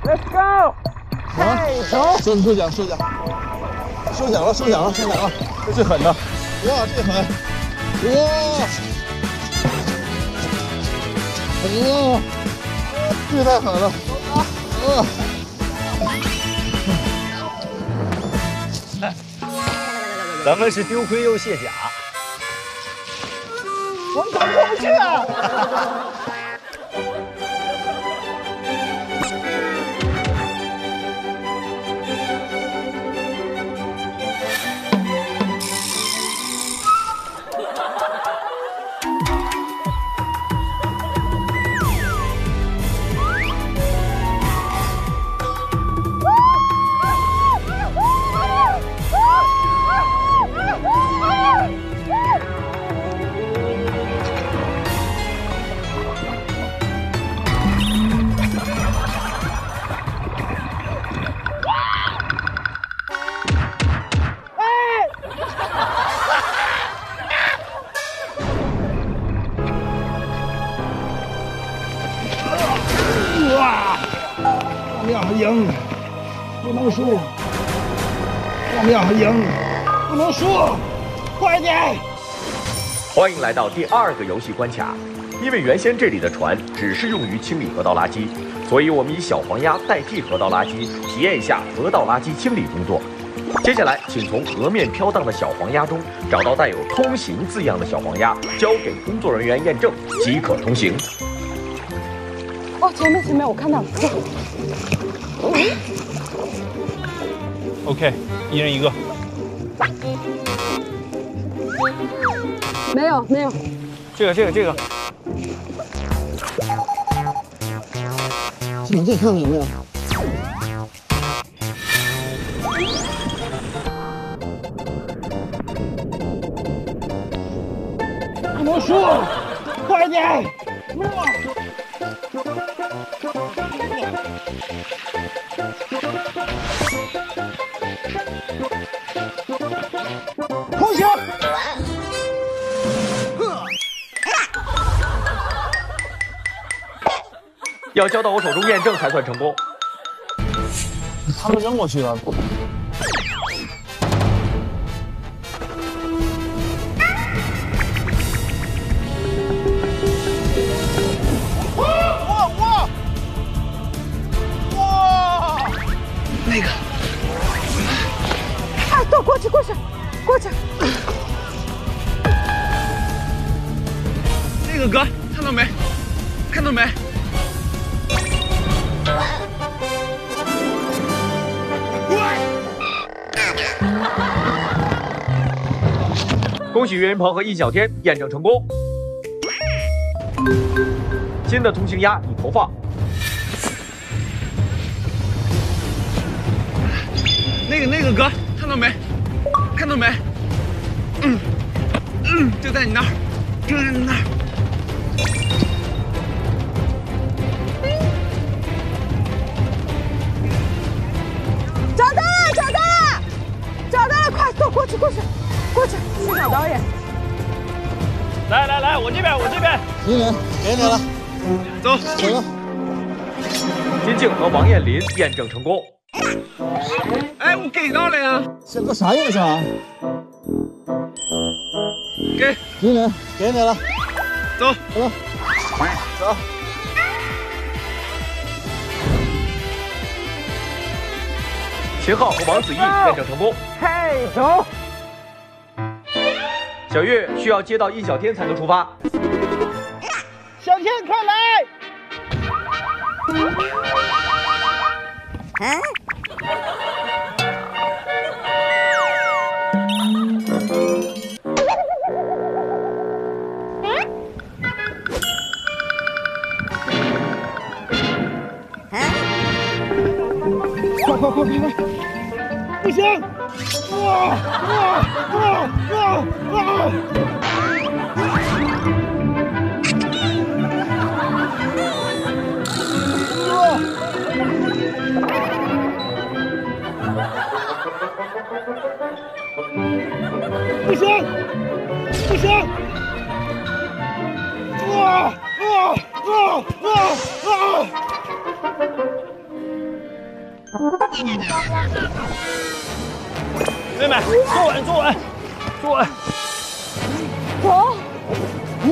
Let's go！ 哎，走！收奖了！这最狠的，哇，最狠！哇！这太狠了！ 咱们是丢盔又卸甲，我们赶不去啊！欢迎来到第2个游戏关卡。因为原先这里的船只是用于清理河道垃圾，所以我们以小黄鸭代替河道垃圾，体验一下河道垃圾清理工作。接下来，请从河面飘荡的小黄鸭中找到带有“通行”字样的小黄鸭，交给工作人员验证即可通行。哦，前面，我看到了。OK， 一人一个。 没有，这个，你再看看有没有？魔术，快点！通行。 要交到我手中验证才算成功。他们扔过去了。哇！那个，啊，走，过去。那个哥，看到没？ 恭喜岳云鹏和易小天验证成功，新的通行鸭已投放。那个哥，看到没？就在你那儿，找到了！海导演。来来来，我这边，我这边。给你了，走走。金靖和王彦霖验证成功。哎，我给到了呀。这都啥印象啊？给你了，走走走。 秦昊和王子异验证成功。嘿，走。小玉需要接到易小天才能出发。小天，快来！啊？快！ 不行！哇！不行！哇！ 妹妹，坐稳，走，耶，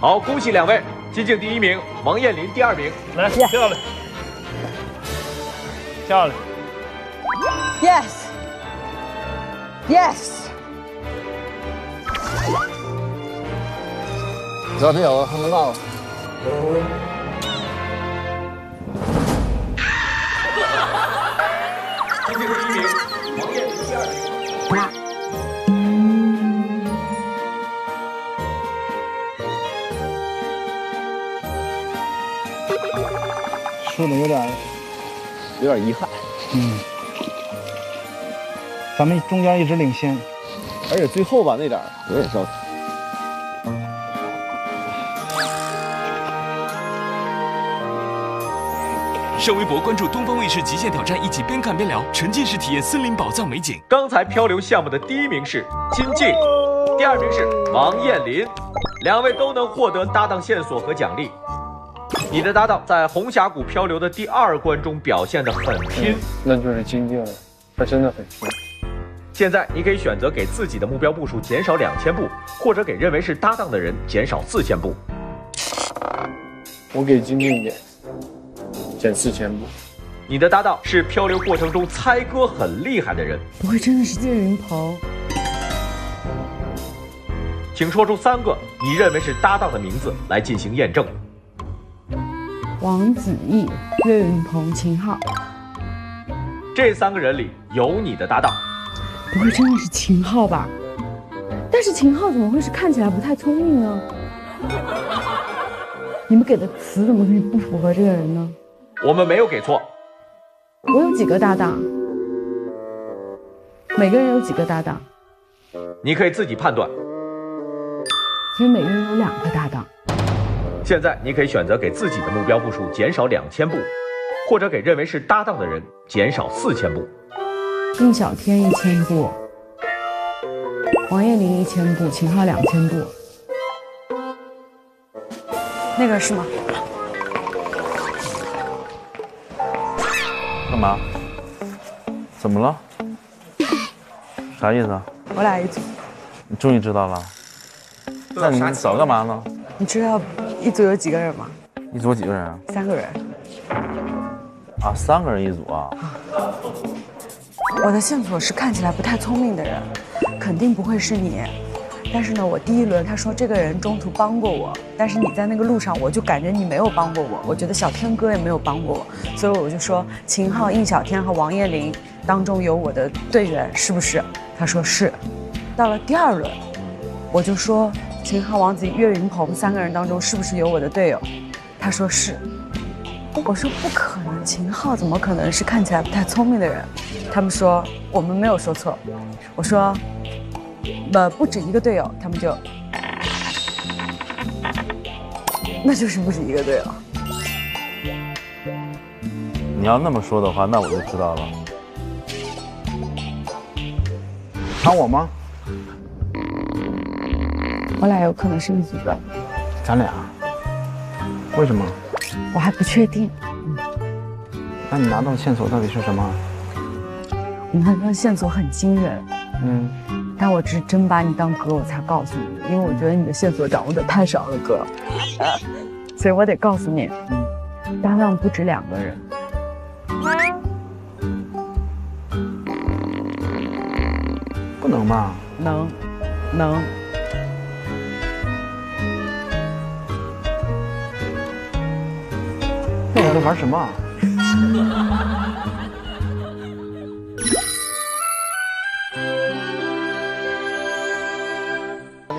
好，恭喜两位，金靖第一名，王彦霖第二名，来，漂亮 ，yes。 小队友，看不到了。金靖第一名，王彦霖第二名。输的有点遗憾。嗯。咱们中间一直领先，而且最后吧那点儿我也着急。 邵微博关注东方卫视《极限挑战》，一起边看边聊，沉浸式体验森林宝藏美景。刚才漂流项目的第一名是金靖，第二名是王彦霖，两位都能获得搭档线索和奖励。你的搭档在红峡谷漂流的第二关中表现得很拼，那就是金靖了，他真的很拼。现在你可以选择给自己的目标步数减少2000步，或者给认为是搭档的人减少4000步。我给金靖一点。 减4000步。你的搭档是漂流过程中猜歌很厉害的人，不会真的是金云鹏？请说出3个你认为是搭档的名字来进行验证。王子异、岳云鹏、秦昊，这3个人里有你的搭档，不会真的是秦昊吧？但是秦昊怎么会是看起来不太聪明呢？你们给的词怎么可以不符合这个人呢？ 我们没有给错。我有几个搭档？每个人有几个搭档？你可以自己判断。其实每个人有2个搭档。现在你可以选择给自己的目标步数减少2000步，或者给认为是搭档的人减少4000步。应小天1000步，王彦霖1000步，秦昊2000步。那个是吗？ 妈，怎么了？啥意思啊？我俩一组。你终于知道了？那你早干嘛呢？你知道一组有几个人吗？一组有几个人啊？3个人。啊，3个人一组啊。我的线索是看起来不太聪明的人，肯定不会是你。但是呢，我第一轮他说这个人中途帮过我，但是你在那个路上，我就感觉你没有帮过我，我觉得小天哥也没有帮过我，所以我就说秦昊、应小天和王彦霖当中有我的队员，是不是？他说是。到了第2轮，我就说秦昊、王子、岳云鹏3个人当中是不是有我的队友？他说是。我说不可能，秦昊怎么可能是看起来不太聪明的人？他们说我们没有说错。我说。 不止一个队友，他们就那就是不是一个队了。你要那么说的话，那我就知道了。喊我吗？我俩有可能是一组的。咱俩？为什么？我还不确定。那你拿到线索到底是什么？我拿到线索很惊人。但我是真把你当哥，我才告诉你，因为我觉得你的线索掌握的太少了，哥，所以我得告诉你，搭档不止两个人。不能吧？能。那我在玩什么？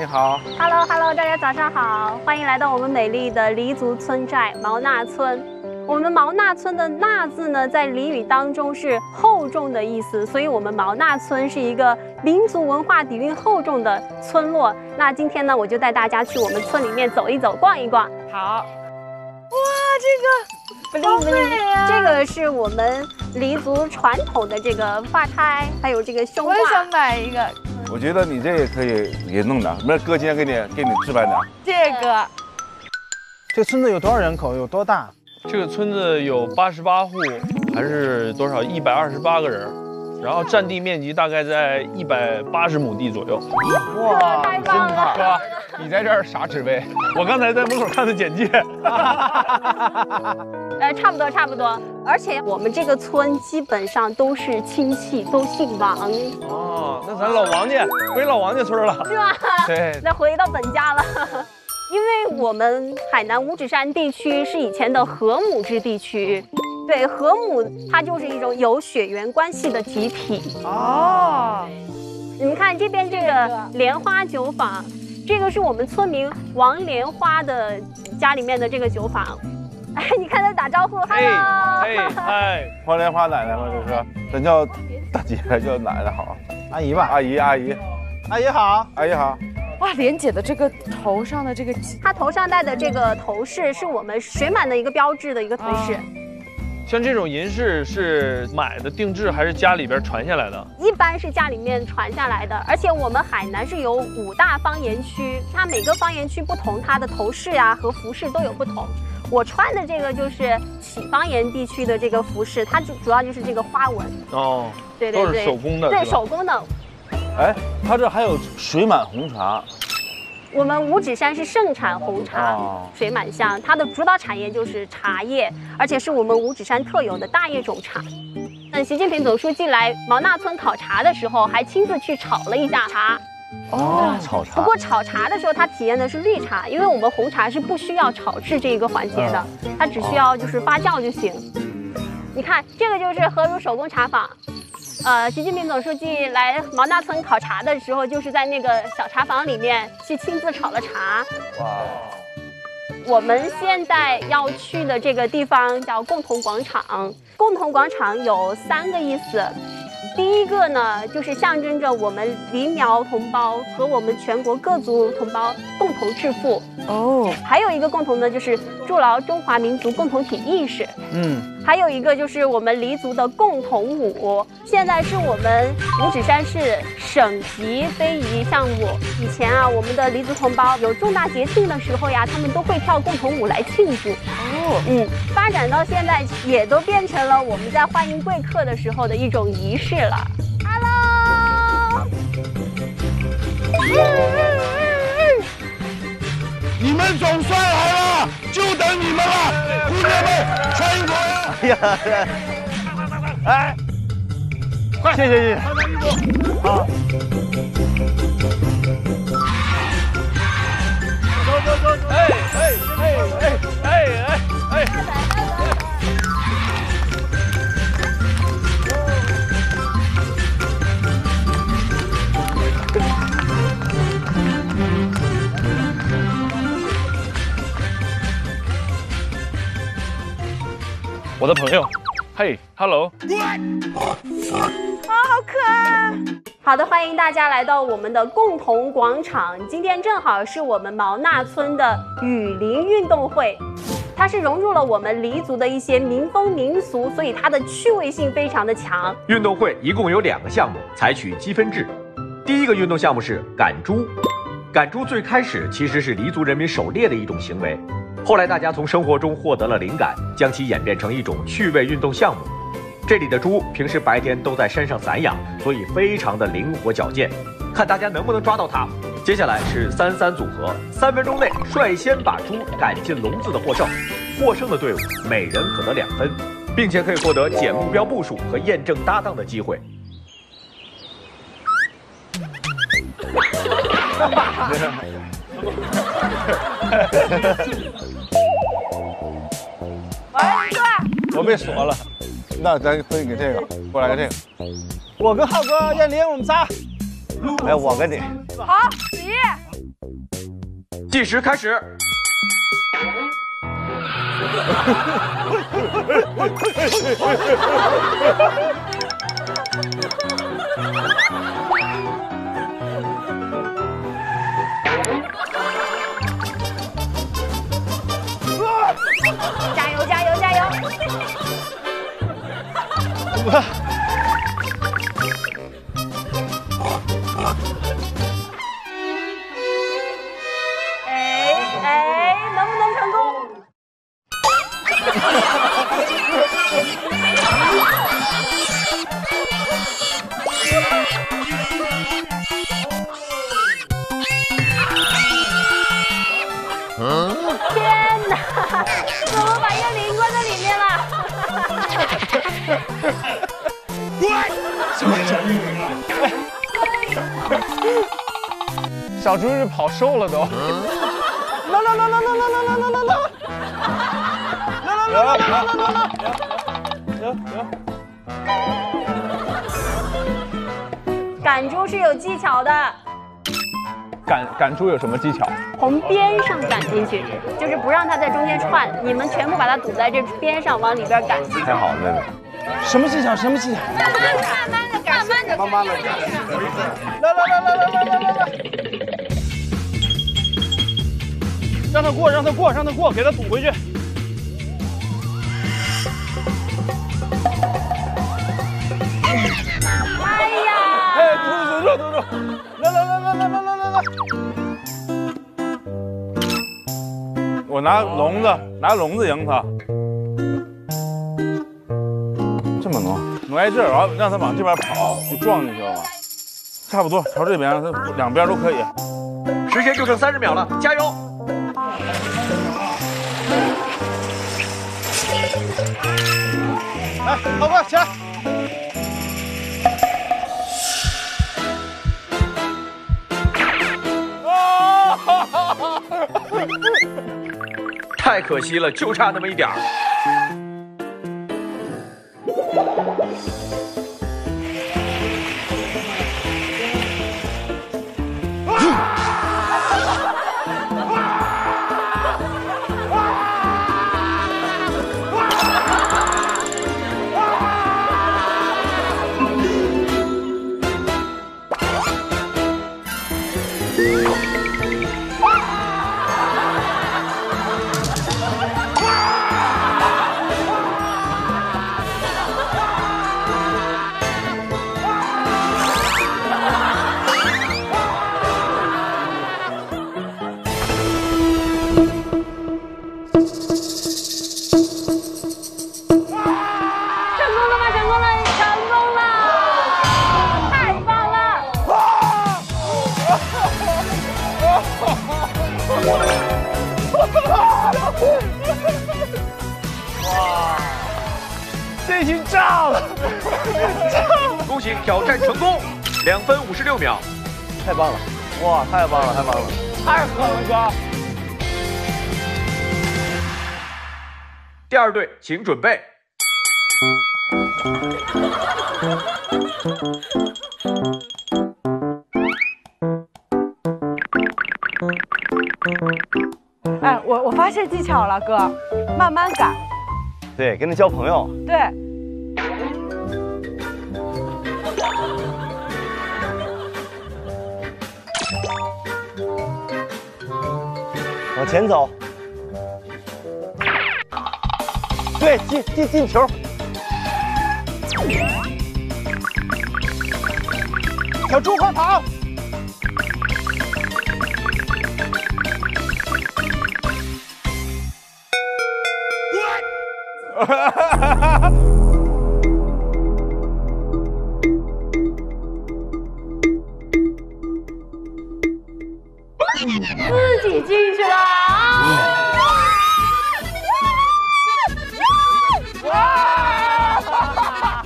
好 ，Hello， 大家早上好，欢迎来到我们美丽的黎族村寨毛纳村。我们毛纳村的“纳”字呢，在黎语当中是厚重的意思，所以我们毛纳村是一个民族文化底蕴厚重的村落。那今天呢，我就带大家去我们村里面走一走、逛一逛。好，哇，这个好美啊！这个是我们黎族传统的这个发钗，还有这个胸挂。我也想买一个。我觉得你这也可以，也弄点。没事，哥今天给你置办点。这个，这个村子有多少人口？有多大？这个村子有88户，还是多少？128个人，然后占地面积大概在180亩地左右。哇，太棒了！哥，你在这儿啥职位？我刚才在门口看的简介。差不多。而且我们这个村基本上都是亲戚，都姓王。哦，那咱老王家回老王家村了，是吧？对，那回到本家了。因为我们海南五指山地区是以前的河姆制地区，对，河姆它就是一种有血缘关系的集体。哦，你们看这边这个莲花酒坊，这个是我们村民王莲花的家里面的这个酒坊。哎，你看他打招呼 ，hello， 哎，黄莲花奶奶吗？这是，咱叫大姐，叫奶奶好，阿姨吧，阿姨好。哇，莲姐的这个头上的这个，她头上戴的这个头饰是我们水满的一个标志的一个头饰。像这种银饰是买的定制还是家里边传下来的？一般是家里面传下来的，而且我们海南是有5大方言区，它每个方言区不同，它的头饰呀和服饰都有不同。我穿的这个就是启方言地区的这个服饰，它主要就是这个花纹哦，对，都是手工的，对，手工的。哎，它这还有水满红茶，我们五指山是盛产红茶，水满乡它的主导产业就是茶叶，而且是我们五指山特有的大叶种茶。那习近平总书记来毛纳村考察的时候，还亲自去炒了一下茶。哦，炒茶。不过炒茶的时候，他体验的是绿茶，因为我们红茶是不需要炒制这一个环节的，它只需要就是发酵就行。你看，这个就是河乳手工茶坊。习近平总书记来毛纳村考察的时候，就是在那个小茶坊里面去亲自炒了茶。哇！我们现在要去的这个地方叫共同广场，共同广场有3个意思。第一个呢，就是象征着我们黎苗同胞和我们全国各族同胞共同致富哦。还有一个共同的就是筑牢中华民族共同体意识。还有一个就是我们黎族的共同舞，现在是我们五指山市省级非遗项目。以前啊，我们的黎族同胞有重大节庆的时候呀，他们都会跳共同舞来庆祝。哦，发展到现在也都变成了我们在欢迎贵客的时候的一种仪式了。Hello， 你们总算来了，就等你们了，姑娘们，穿衣服呀！哎，快！谢谢。好，走！哎！我的朋友，嘿 ，Hello。啊，好可爱！好的，欢迎大家来到我们的共同广场。今天正好是我们毛纳村的雨林运动会。 它是融入了我们黎族的一些民风民俗，所以它的趣味性非常的强。运动会一共有2个项目，采取积分制。第一个运动项目是赶猪，赶猪最开始其实是黎族人民狩猎的一种行为，后来大家从生活中获得了灵感，将其演变成一种趣味运动项目。这里的猪平时白天都在山上散养，所以非常的灵活矫健，看大家能不能抓到它。 接下来是3-3组合，3分钟内率先把猪赶进笼子的获胜，获胜的队伍每人可得2分，并且可以获得解目标部署和验证搭档的机会。哎，哥，我被锁了，那咱分给这个，我来个这个，我跟浩哥、燕林，我们仨。 哎，我跟你好，子怡，计时开始。加油，加油，加油！小猪是跑瘦了都。赶猪是有技巧的。赶猪有什么技巧？从边上赶进去，就是不让它在中间串，你们全部把它堵在这边上，往里边赶。太好了，妹妹。 什么技巧？什么技巧？慢慢的，来，让他过，给他堵回去。哎呀！哎，堵住！来，我拿笼子赢他。 挪在这儿，然后让它往这边跑，就撞进去了。差不多，朝这边，它两边都可以。时间就剩30秒了，加油！来，老婆起来！啊！太可惜了，就差那么一点儿。 恭喜挑战成功，2分56秒，太棒了！哇，太棒了！太棒了，哥！第二队，请准备。哎，我发现技巧了，哥，慢慢赶。对，跟他交朋友。对。往前走。对，进球。小猪快跑！ 自己进去了啊！哇！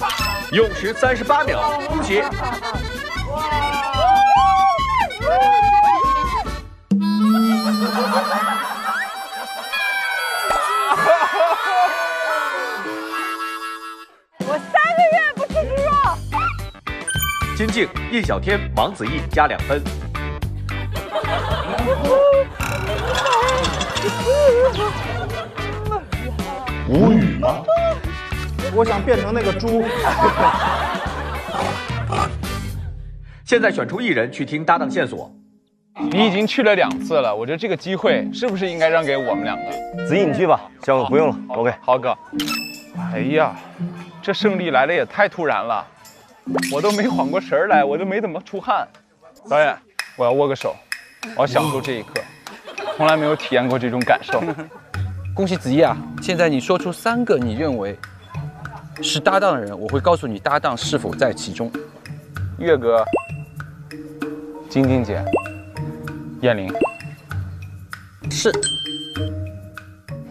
用时38秒，恭喜！我3个月不吃猪肉。金靖、易小天、王子异加2分。 无语吗？我想变成那个猪。现在选出一人去听搭档线索。你已经去了2次了，我觉得这个机会是不是应该让给我们2个？子怡，你去吧，小勇不用了。OK， 豪哥。哎呀，这胜利来的也太突然了，我都没缓过神来，我都没怎么出汗。导演，我要握个手。 我要享受这一刻，从来没有体验过这种感受。恭喜子怡啊！现在你说出3个你认为是搭档的人，我会告诉你搭档是否在其中。月哥、晶晶姐、燕玲，是。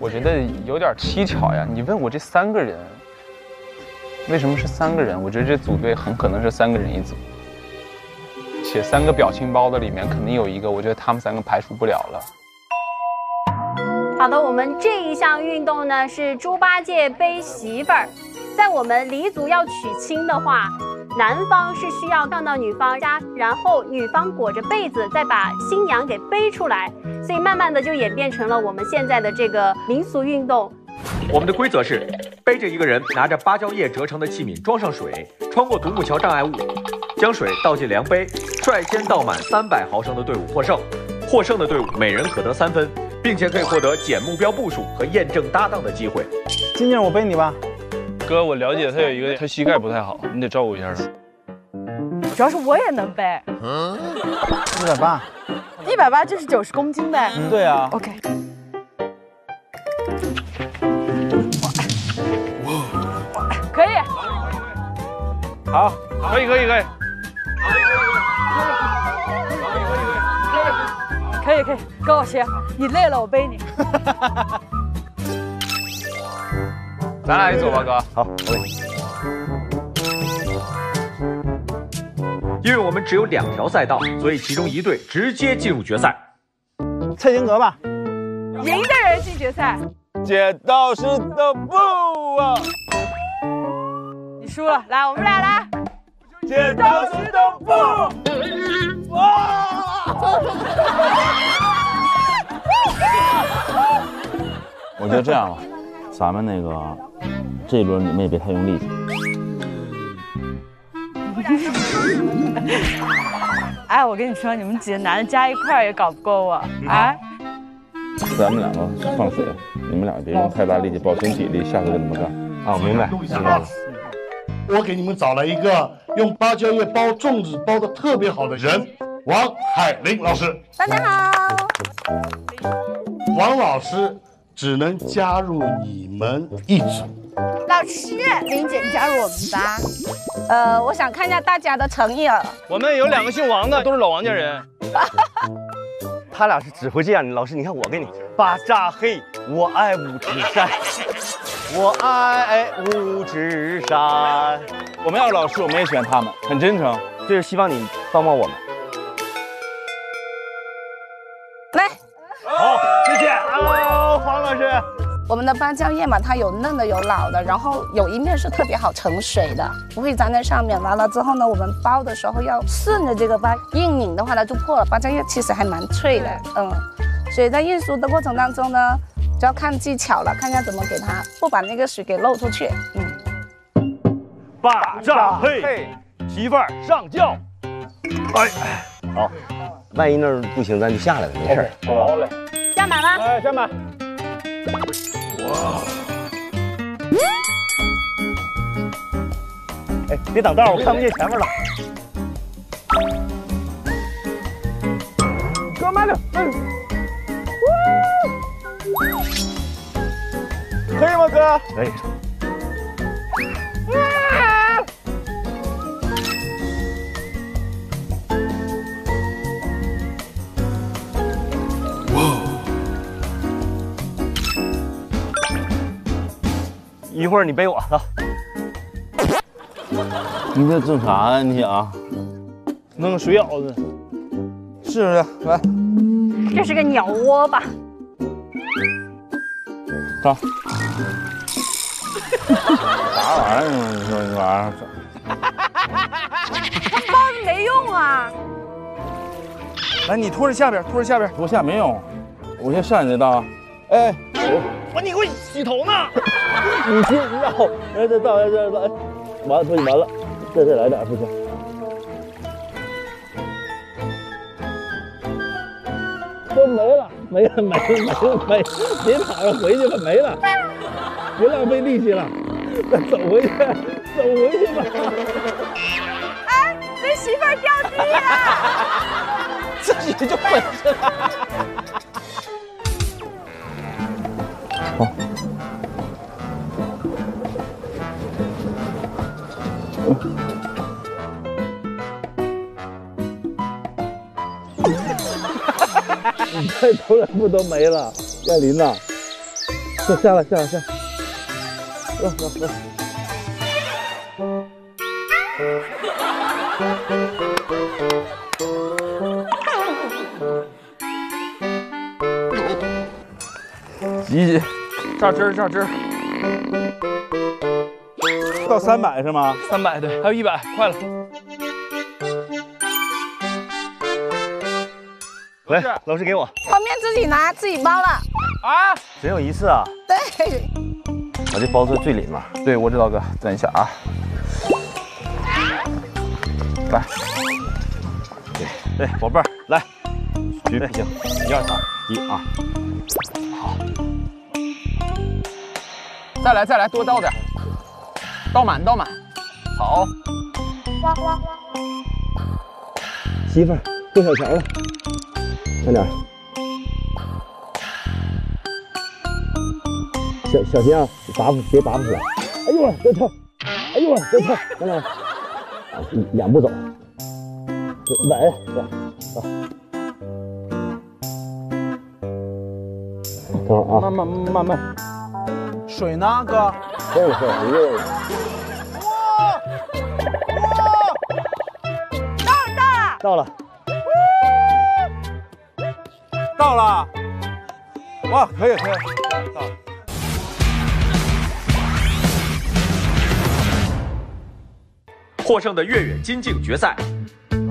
我觉得有点蹊跷呀！你问我这3个人，为什么是3个人？我觉得这组队很可能是3个人一组。 写3个表情包的里面肯定有一个，我觉得他们3个排除不了了。好的，我们这一项运动呢是猪八戒背媳妇儿，在我们黎族要娶亲的话，男方是需要上到女方家，然后女方裹着被子再把新娘给背出来，所以慢慢的就演变成了我们现在的这个民俗运动。我们的规则是，背着一个人拿着芭蕉叶折成的器皿装上水，穿过独木桥障碍物。 将水倒进量杯，率先倒满300毫升的队伍获胜。获胜的队伍每人可得3分，并且可以获得减目标步数和验证搭档的机会。金靖，我背你吧。哥，我了解他有一个，他膝盖不太好，你得照顾一下他。主要是我也能背。嗯，180，180就是90公斤呗。嗯、对啊。OK。可以。好，可以。 可以，跟我学。你累了，我背你。咱俩一组吧，哥。好，因为我们只有2条赛道，所以其中一队直接进入决赛。蔡琴格吧，赢的人进决赛。剪刀石头布啊！你输了，来，我们俩来。剪刀石头布。哇！ 我觉得这样吧，咱们那个这一轮你们也别太用力。哎，我跟你说，你们几个男的加一块也搞不过我。哎，咱们2个放水，你们俩别用太大力气，保存体力，下次就这么干。啊，明白，知道了。我给你们找了一个用芭蕉叶包粽子包的特别好的人。 王海玲老师，大家好。王老师只能加入你们一组。老师，玲姐，你加入我们吧。我想看一下大家的诚意了。我们有2个姓王的，都是老王家人。他俩是只会这样的。老师，你看我给你巴扎嘿，我爱五指山，我爱五指山。我们要是老师，我们也选他们，很真诚。就是希望你帮帮我们。 来，好，谢谢。Hello， 黄老师。我们的芭蕉叶嘛，它有嫩的，有老的，然后有一面是特别好盛水的，不会粘在上面。完了之后呢，我们包的时候要顺着这个包，硬拧的话它就破了。芭蕉叶其实还蛮脆的，嗯。所以在运输的过程当中呢，就要看技巧了，看一下怎么给它不把那个水给漏出去。嗯。芭蕉嘿，媳妇儿上轿。哎，好。 万一那儿不行，咱就下来了，没事。好嘞，加下马吗？哎，下马。哇！哎，别挡道，我看不见前面了。哥慢点，嗯。可以吗，哥？可以。啊！哇！一会儿你背我了。 你这整啥呀你啊？弄个水舀子，试试去，来。这是个鸟窝吧？走。啥玩意儿？你说这玩意儿？包子没用啊！来，你拖着下边，拖着下边，拖下没用。我先上你这道。哎，我你给我洗头呢？你先绕，哎，再倒，再倒，完了，不行，完了。 再来点，不行。都没了，没了，没了，没了，没了！您马上回去吧，没了，别浪费力气了，再走回去，走回去吧。哎，那媳妇儿掉地了，自己就回去了。好。 你这头两步都没了，亚琳呐，下来下来下来，来来来，挤挤，榨汁榨汁，到300是吗？300对，还有100，快了。 喂，老师给我泡面自己拿，自己包了啊！只有一次啊？对，把这包在最里面。对，我知道哥，等一下啊。来，对，宝贝儿，来，举行，1、2、3，1啊，好，再来再来，多倒点，倒满倒满，好，媳妇儿过小桥了。 快点，小心啊！别拔不出来！哎呦，别跳！哎呦，别跳！咱俩两步走，稳，走，等会儿啊！慢慢，水呢，哥？够了，够了！哇！到了。 到了，哇，可以可以，到了。获胜的越远金靖决赛，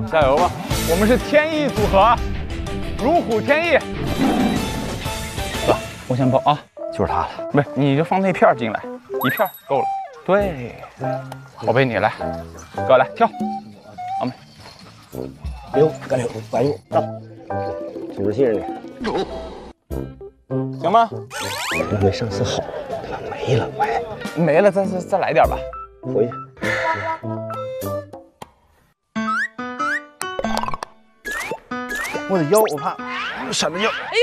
加油吧！我们是天意组合，如虎添翼。来，我先包啊，就是他了。没，你就放那片进来，一片够了。对，宝贝你来，哥来跳，阿妹。溜，干溜，白溜，到。 挺不信任的，行吗？没上次好，他妈没了，没了，再来点吧。回去。我的腰，我怕闪着腰。哎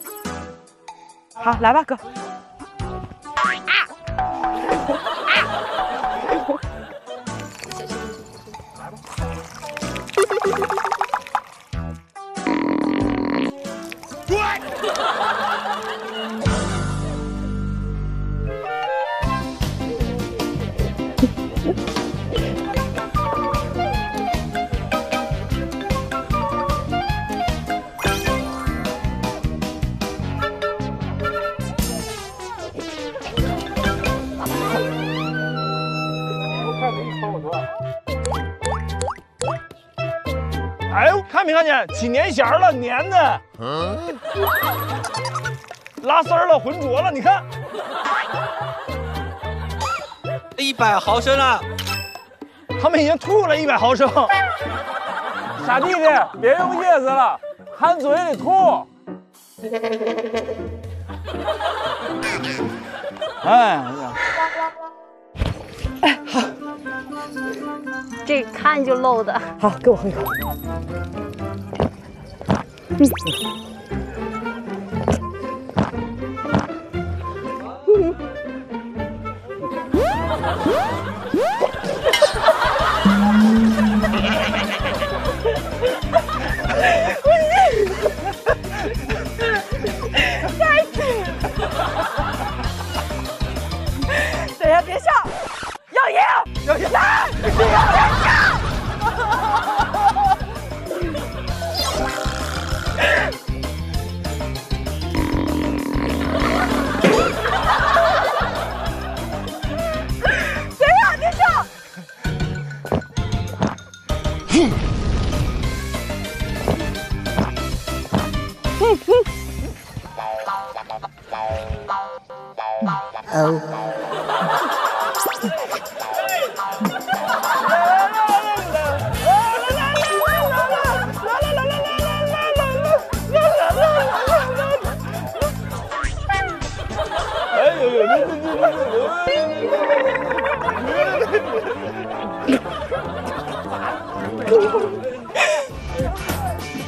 呦！好，来吧，哥。 看见起粘涎了，粘的，拉丝了，浑浊了，你看，100毫升了，他们已经吐了100毫升。傻弟弟，别用叶子了，含嘴里吐。哎，哎，好，这看就漏的。好，给我喝一口。等下，别笑，要赢，要赢，来，要赢！哦，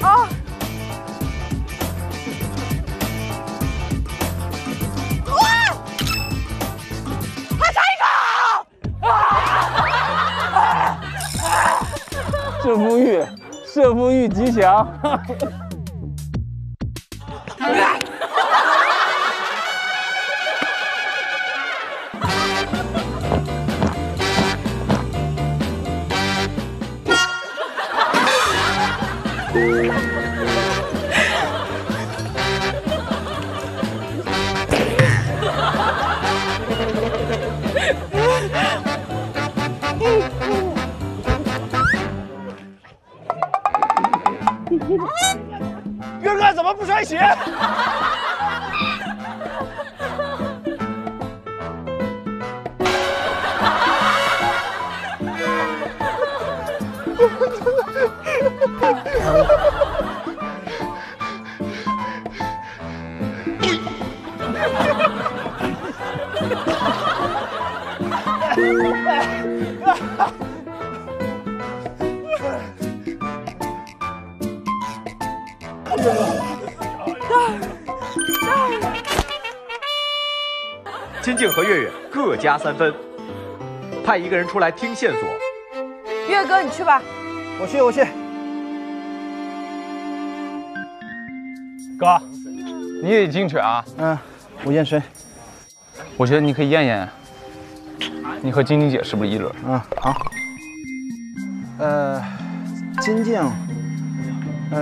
啊！胜负欲，胜负欲极强。哥哥怎么不穿鞋？金靖和月月各加3分，派一个人出来听线索。月哥，你去吧。我去。哥，你也进去啊？嗯，我验身。我觉得你可以验验，你和晶晶姐是不是一轮？嗯，好。金靖，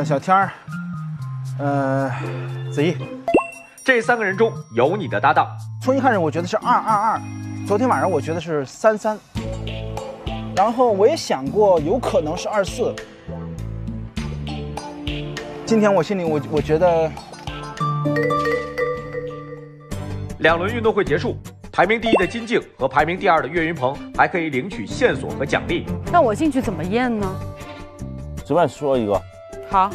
小天儿。子怡，这3个人中有你的搭档。从一开始我觉得是222，昨天晚上我觉得是33，然后我也想过有可能是24。今天我心里我觉得，2轮运动会结束，排名第1的金靖和排名第2的岳云鹏还可以领取线索和奖励。那我进去怎么验呢？随便说一个。好。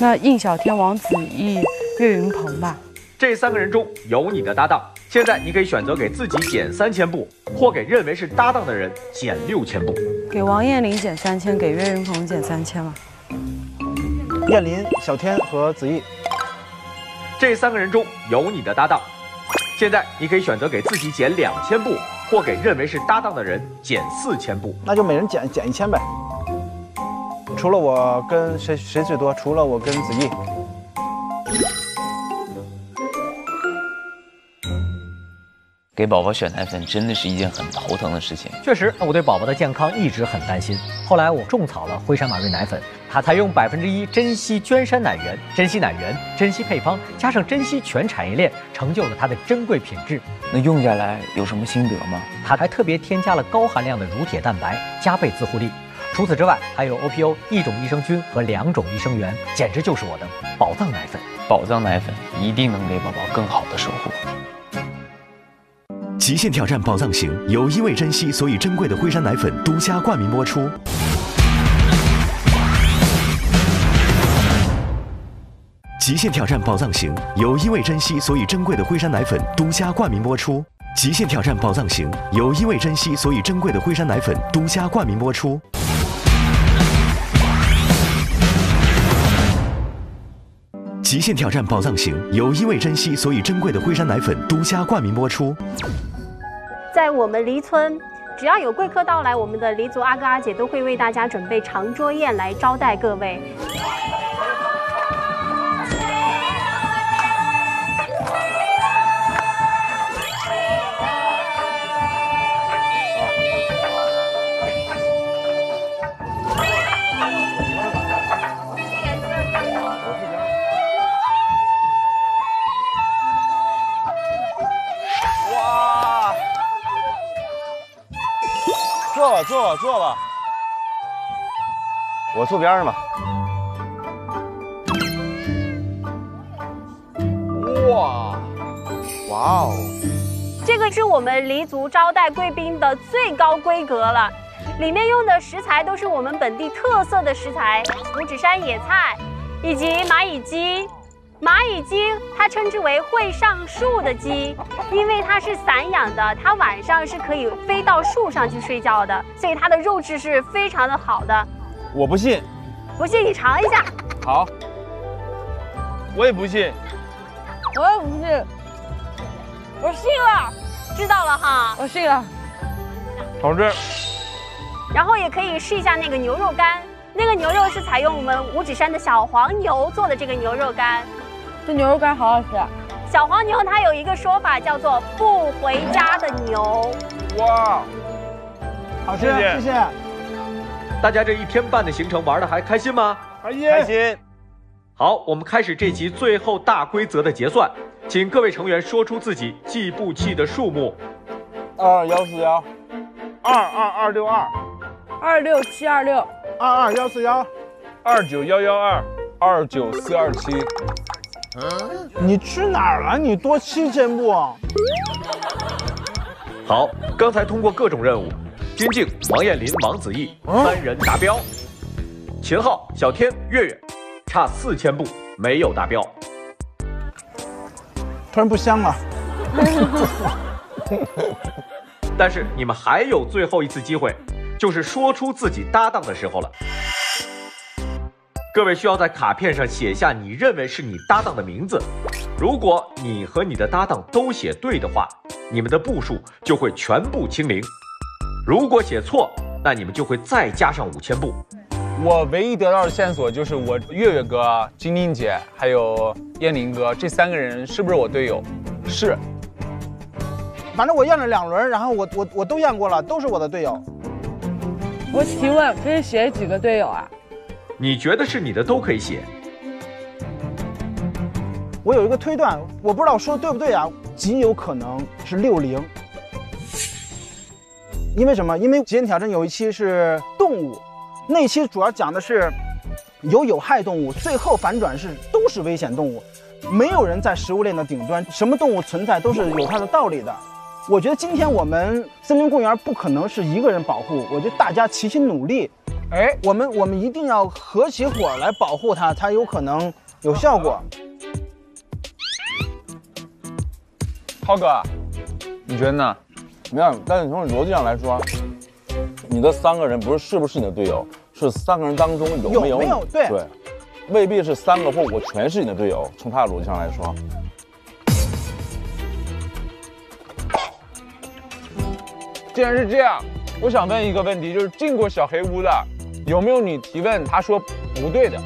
那应小天王、子毅、岳云鹏吧，这3个人中有你的搭档。现在你可以选择给自己减3000步，或给认为是搭档的人减6000步。给王彦霖减3000，给岳云鹏减3000吧。彦霖、小天和子毅，这3个人中有你的搭档。现在你可以选择给自己减2000步，或给认为是搭档的人减4000步。那就每人减1000呗。除了我跟谁最多？除了我跟子毅。给宝宝选奶粉真的是一件很头疼的事情。确实，我对宝宝的健康一直很担心。后来我种草了辉山马瑞奶粉，它采用1%珍稀娟山奶源、珍稀奶源、珍稀配方，加上珍稀全产业链，成就了它的珍贵品质。那用下来有什么心得吗？它还特别添加了高含量的乳铁蛋白，加倍自护力。除此之外，还有 OPO 1种益生菌和2种益生元，简直就是我的宝藏奶粉。宝藏奶粉一定能给宝宝更好的守护。极限挑战宝藏行》，由因为珍惜所以珍贵的辉山奶粉独家冠名播出。极限挑战宝藏行由因为珍惜所以珍贵的辉山奶粉独家冠名播出。极限挑战宝藏行由因为珍惜所以珍贵的辉山奶粉独家冠名播出。极限挑战宝藏行由因为珍惜所以珍贵的辉山奶粉独家冠名播出。在我们黎村，只要有贵客到来，我们的黎族阿哥阿姐都会为大家准备长桌宴来招待各位。 坐吧，我坐边上吧。哇哦，这个是我们黎族招待贵宾的最高规格了，里面用的食材都是我们本地特色的食材，五指山野菜以及蚂蚁鸡。 蚂蚁鸡，它称之为会上树的鸡，因为它是散养的，它晚上是可以飞到树上去睡觉的，所以它的肉质是非常的好的。我不信，不信你尝一下。好，我也不信，我也不信，我信了，知道了哈，我信了，好吃。然后也可以试一下那个牛肉干，那个牛肉是采用我们五指山的小黄牛做的这个牛肉干。 这牛肉干好好吃、啊。小黄牛它有一个说法叫做“不回家的牛”。哇，好吃，谢谢。大家这一天半的行程玩的还开心吗？开心，开心。好，我们开始这集最后大规则的结算，请各位成员说出自己计步器的数目。22141，22262，26726，22141，29112，29427。 你去哪儿了？你多7000步啊！好，刚才通过各种任务，金靖、王彦霖、王子异三人达标，秦昊、小天、月月差4000步没有达标。突然不香了。但是你们还有最后一次机会，就是说出自己搭档的时候了。 各位需要在卡片上写下你认为是你搭档的名字，如果你和你的搭档都写对的话，你们的步数就会全部清零；如果写错，那你们就会再加上5000步。我唯一得到的线索就是我月月哥、晶晶姐还有彦霖哥这三个人是不是我队友？是。反正我验了2轮，然后我都验过了，都是我的队友。我提问，可以写几个队友啊？ 你觉得是你的都可以写。我有一个推断，我不知道我说的对不对啊，极有可能是60。因为什么？因为极限挑战有一期是动物，那期主要讲的是有害动物，最后反转是都是危险动物，没有人在食物链的顶端，什么动物存在都是有它的道理的。我觉得今天我们森林公园不可能是一个人保护，我觉得大家齐心努力。 哎，我们一定要合起伙来保护它，才有可能有效果。涛哥，你觉得呢？没有，但是从逻辑上来说，你的三个人不是你的队友，是三个人当中有没有对，未必是3个或5个全是你的队友。从他的逻辑上来说，既然是这样，我想问一个问题，就是进过小黑屋的。 有没有你提问他说不对的？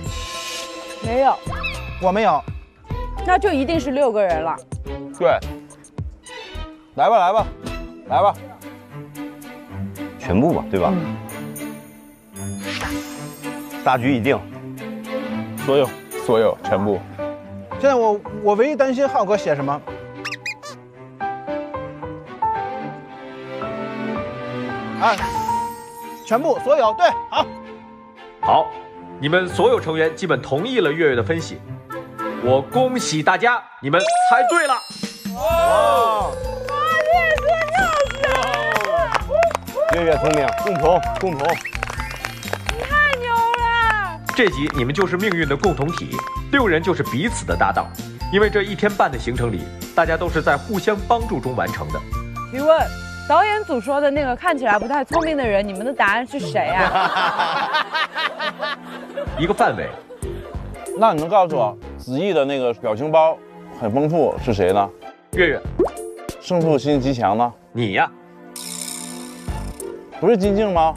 没有，我没有，那就一定是6个人了。对，来吧，全部吧，对吧？嗯、大局已定，所有全部。现在我唯一担心浩哥写什么。 哎，全部所有对，好。 好，你们所有成员基本同意了月月的分析，我恭喜大家，你们猜对了。哦，哇，月月越越聪明，共同共同。太牛了！这集你们就是命运的共同体，6人就是彼此的搭档，因为这1天半的行程里，大家都是在互相帮助中完成的。提问：导演组说的那个看起来不太聪明的人，你们的答案是谁啊？一个范围。那你能告诉我，子毅的那个表情包很丰富是谁呢？月月。胜负心极强呢？你呀。 不是金靖吗？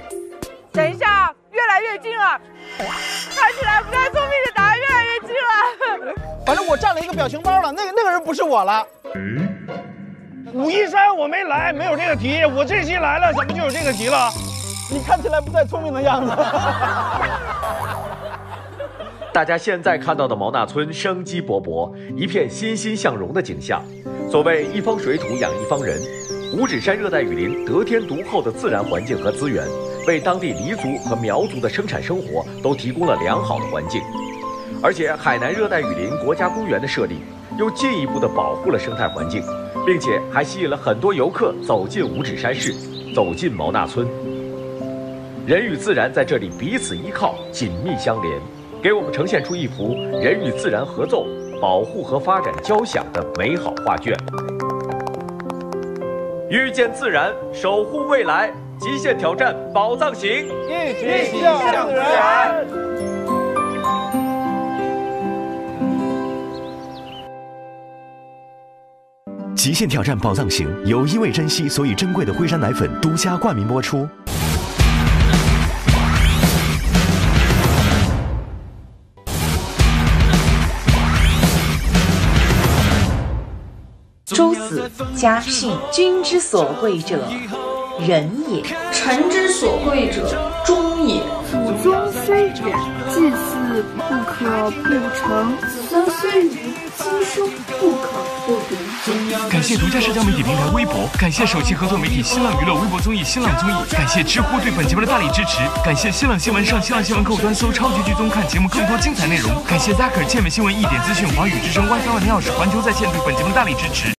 等一下，越来越近了。看起来不太聪明的答案越来越近了。反正我占了一个表情包了，那个人不是我了。513我没来，没有这个题。我这期来了，怎么就有这个题了？你看起来不太聪明的样子。大家现在看到的毛那村生机勃勃，一片欣欣向荣的景象。所谓一方水土养一方人。 五指山热带雨林得天独厚的自然环境和资源，为当地黎族和苗族的生产生活都提供了良好的环境。而且，海南热带雨林国家公园的设立，又进一步的保护了生态环境，并且还吸引了很多游客走进五指山市，走进毛那村。人与自然在这里彼此依靠，紧密相连，给我们呈现出一幅人与自然合奏、保护和发展交响的美好画卷。 遇见自然，守护未来，极限挑战，宝藏行，一起向自然。极限挑战宝藏行由因为珍惜所以珍贵的辉山奶粉独家冠名播出。周子家训：君之所贵者，仁也；臣之所贵者，忠也。祖宗虽远，祭祀不可不成；子孙虽愚，亲疏不可不明。感谢独家社交媒体平台微博，感谢首席合作媒体新浪娱乐微博综艺新浪综艺，感谢知乎对本节目的大力支持，感谢新浪新闻上新浪新闻客户端搜超级剧综看节目更多精彩内容，感谢 Zaker 健美新闻一点资讯华语之声 WiFi 万能钥匙环球在线对本节目的大力支持。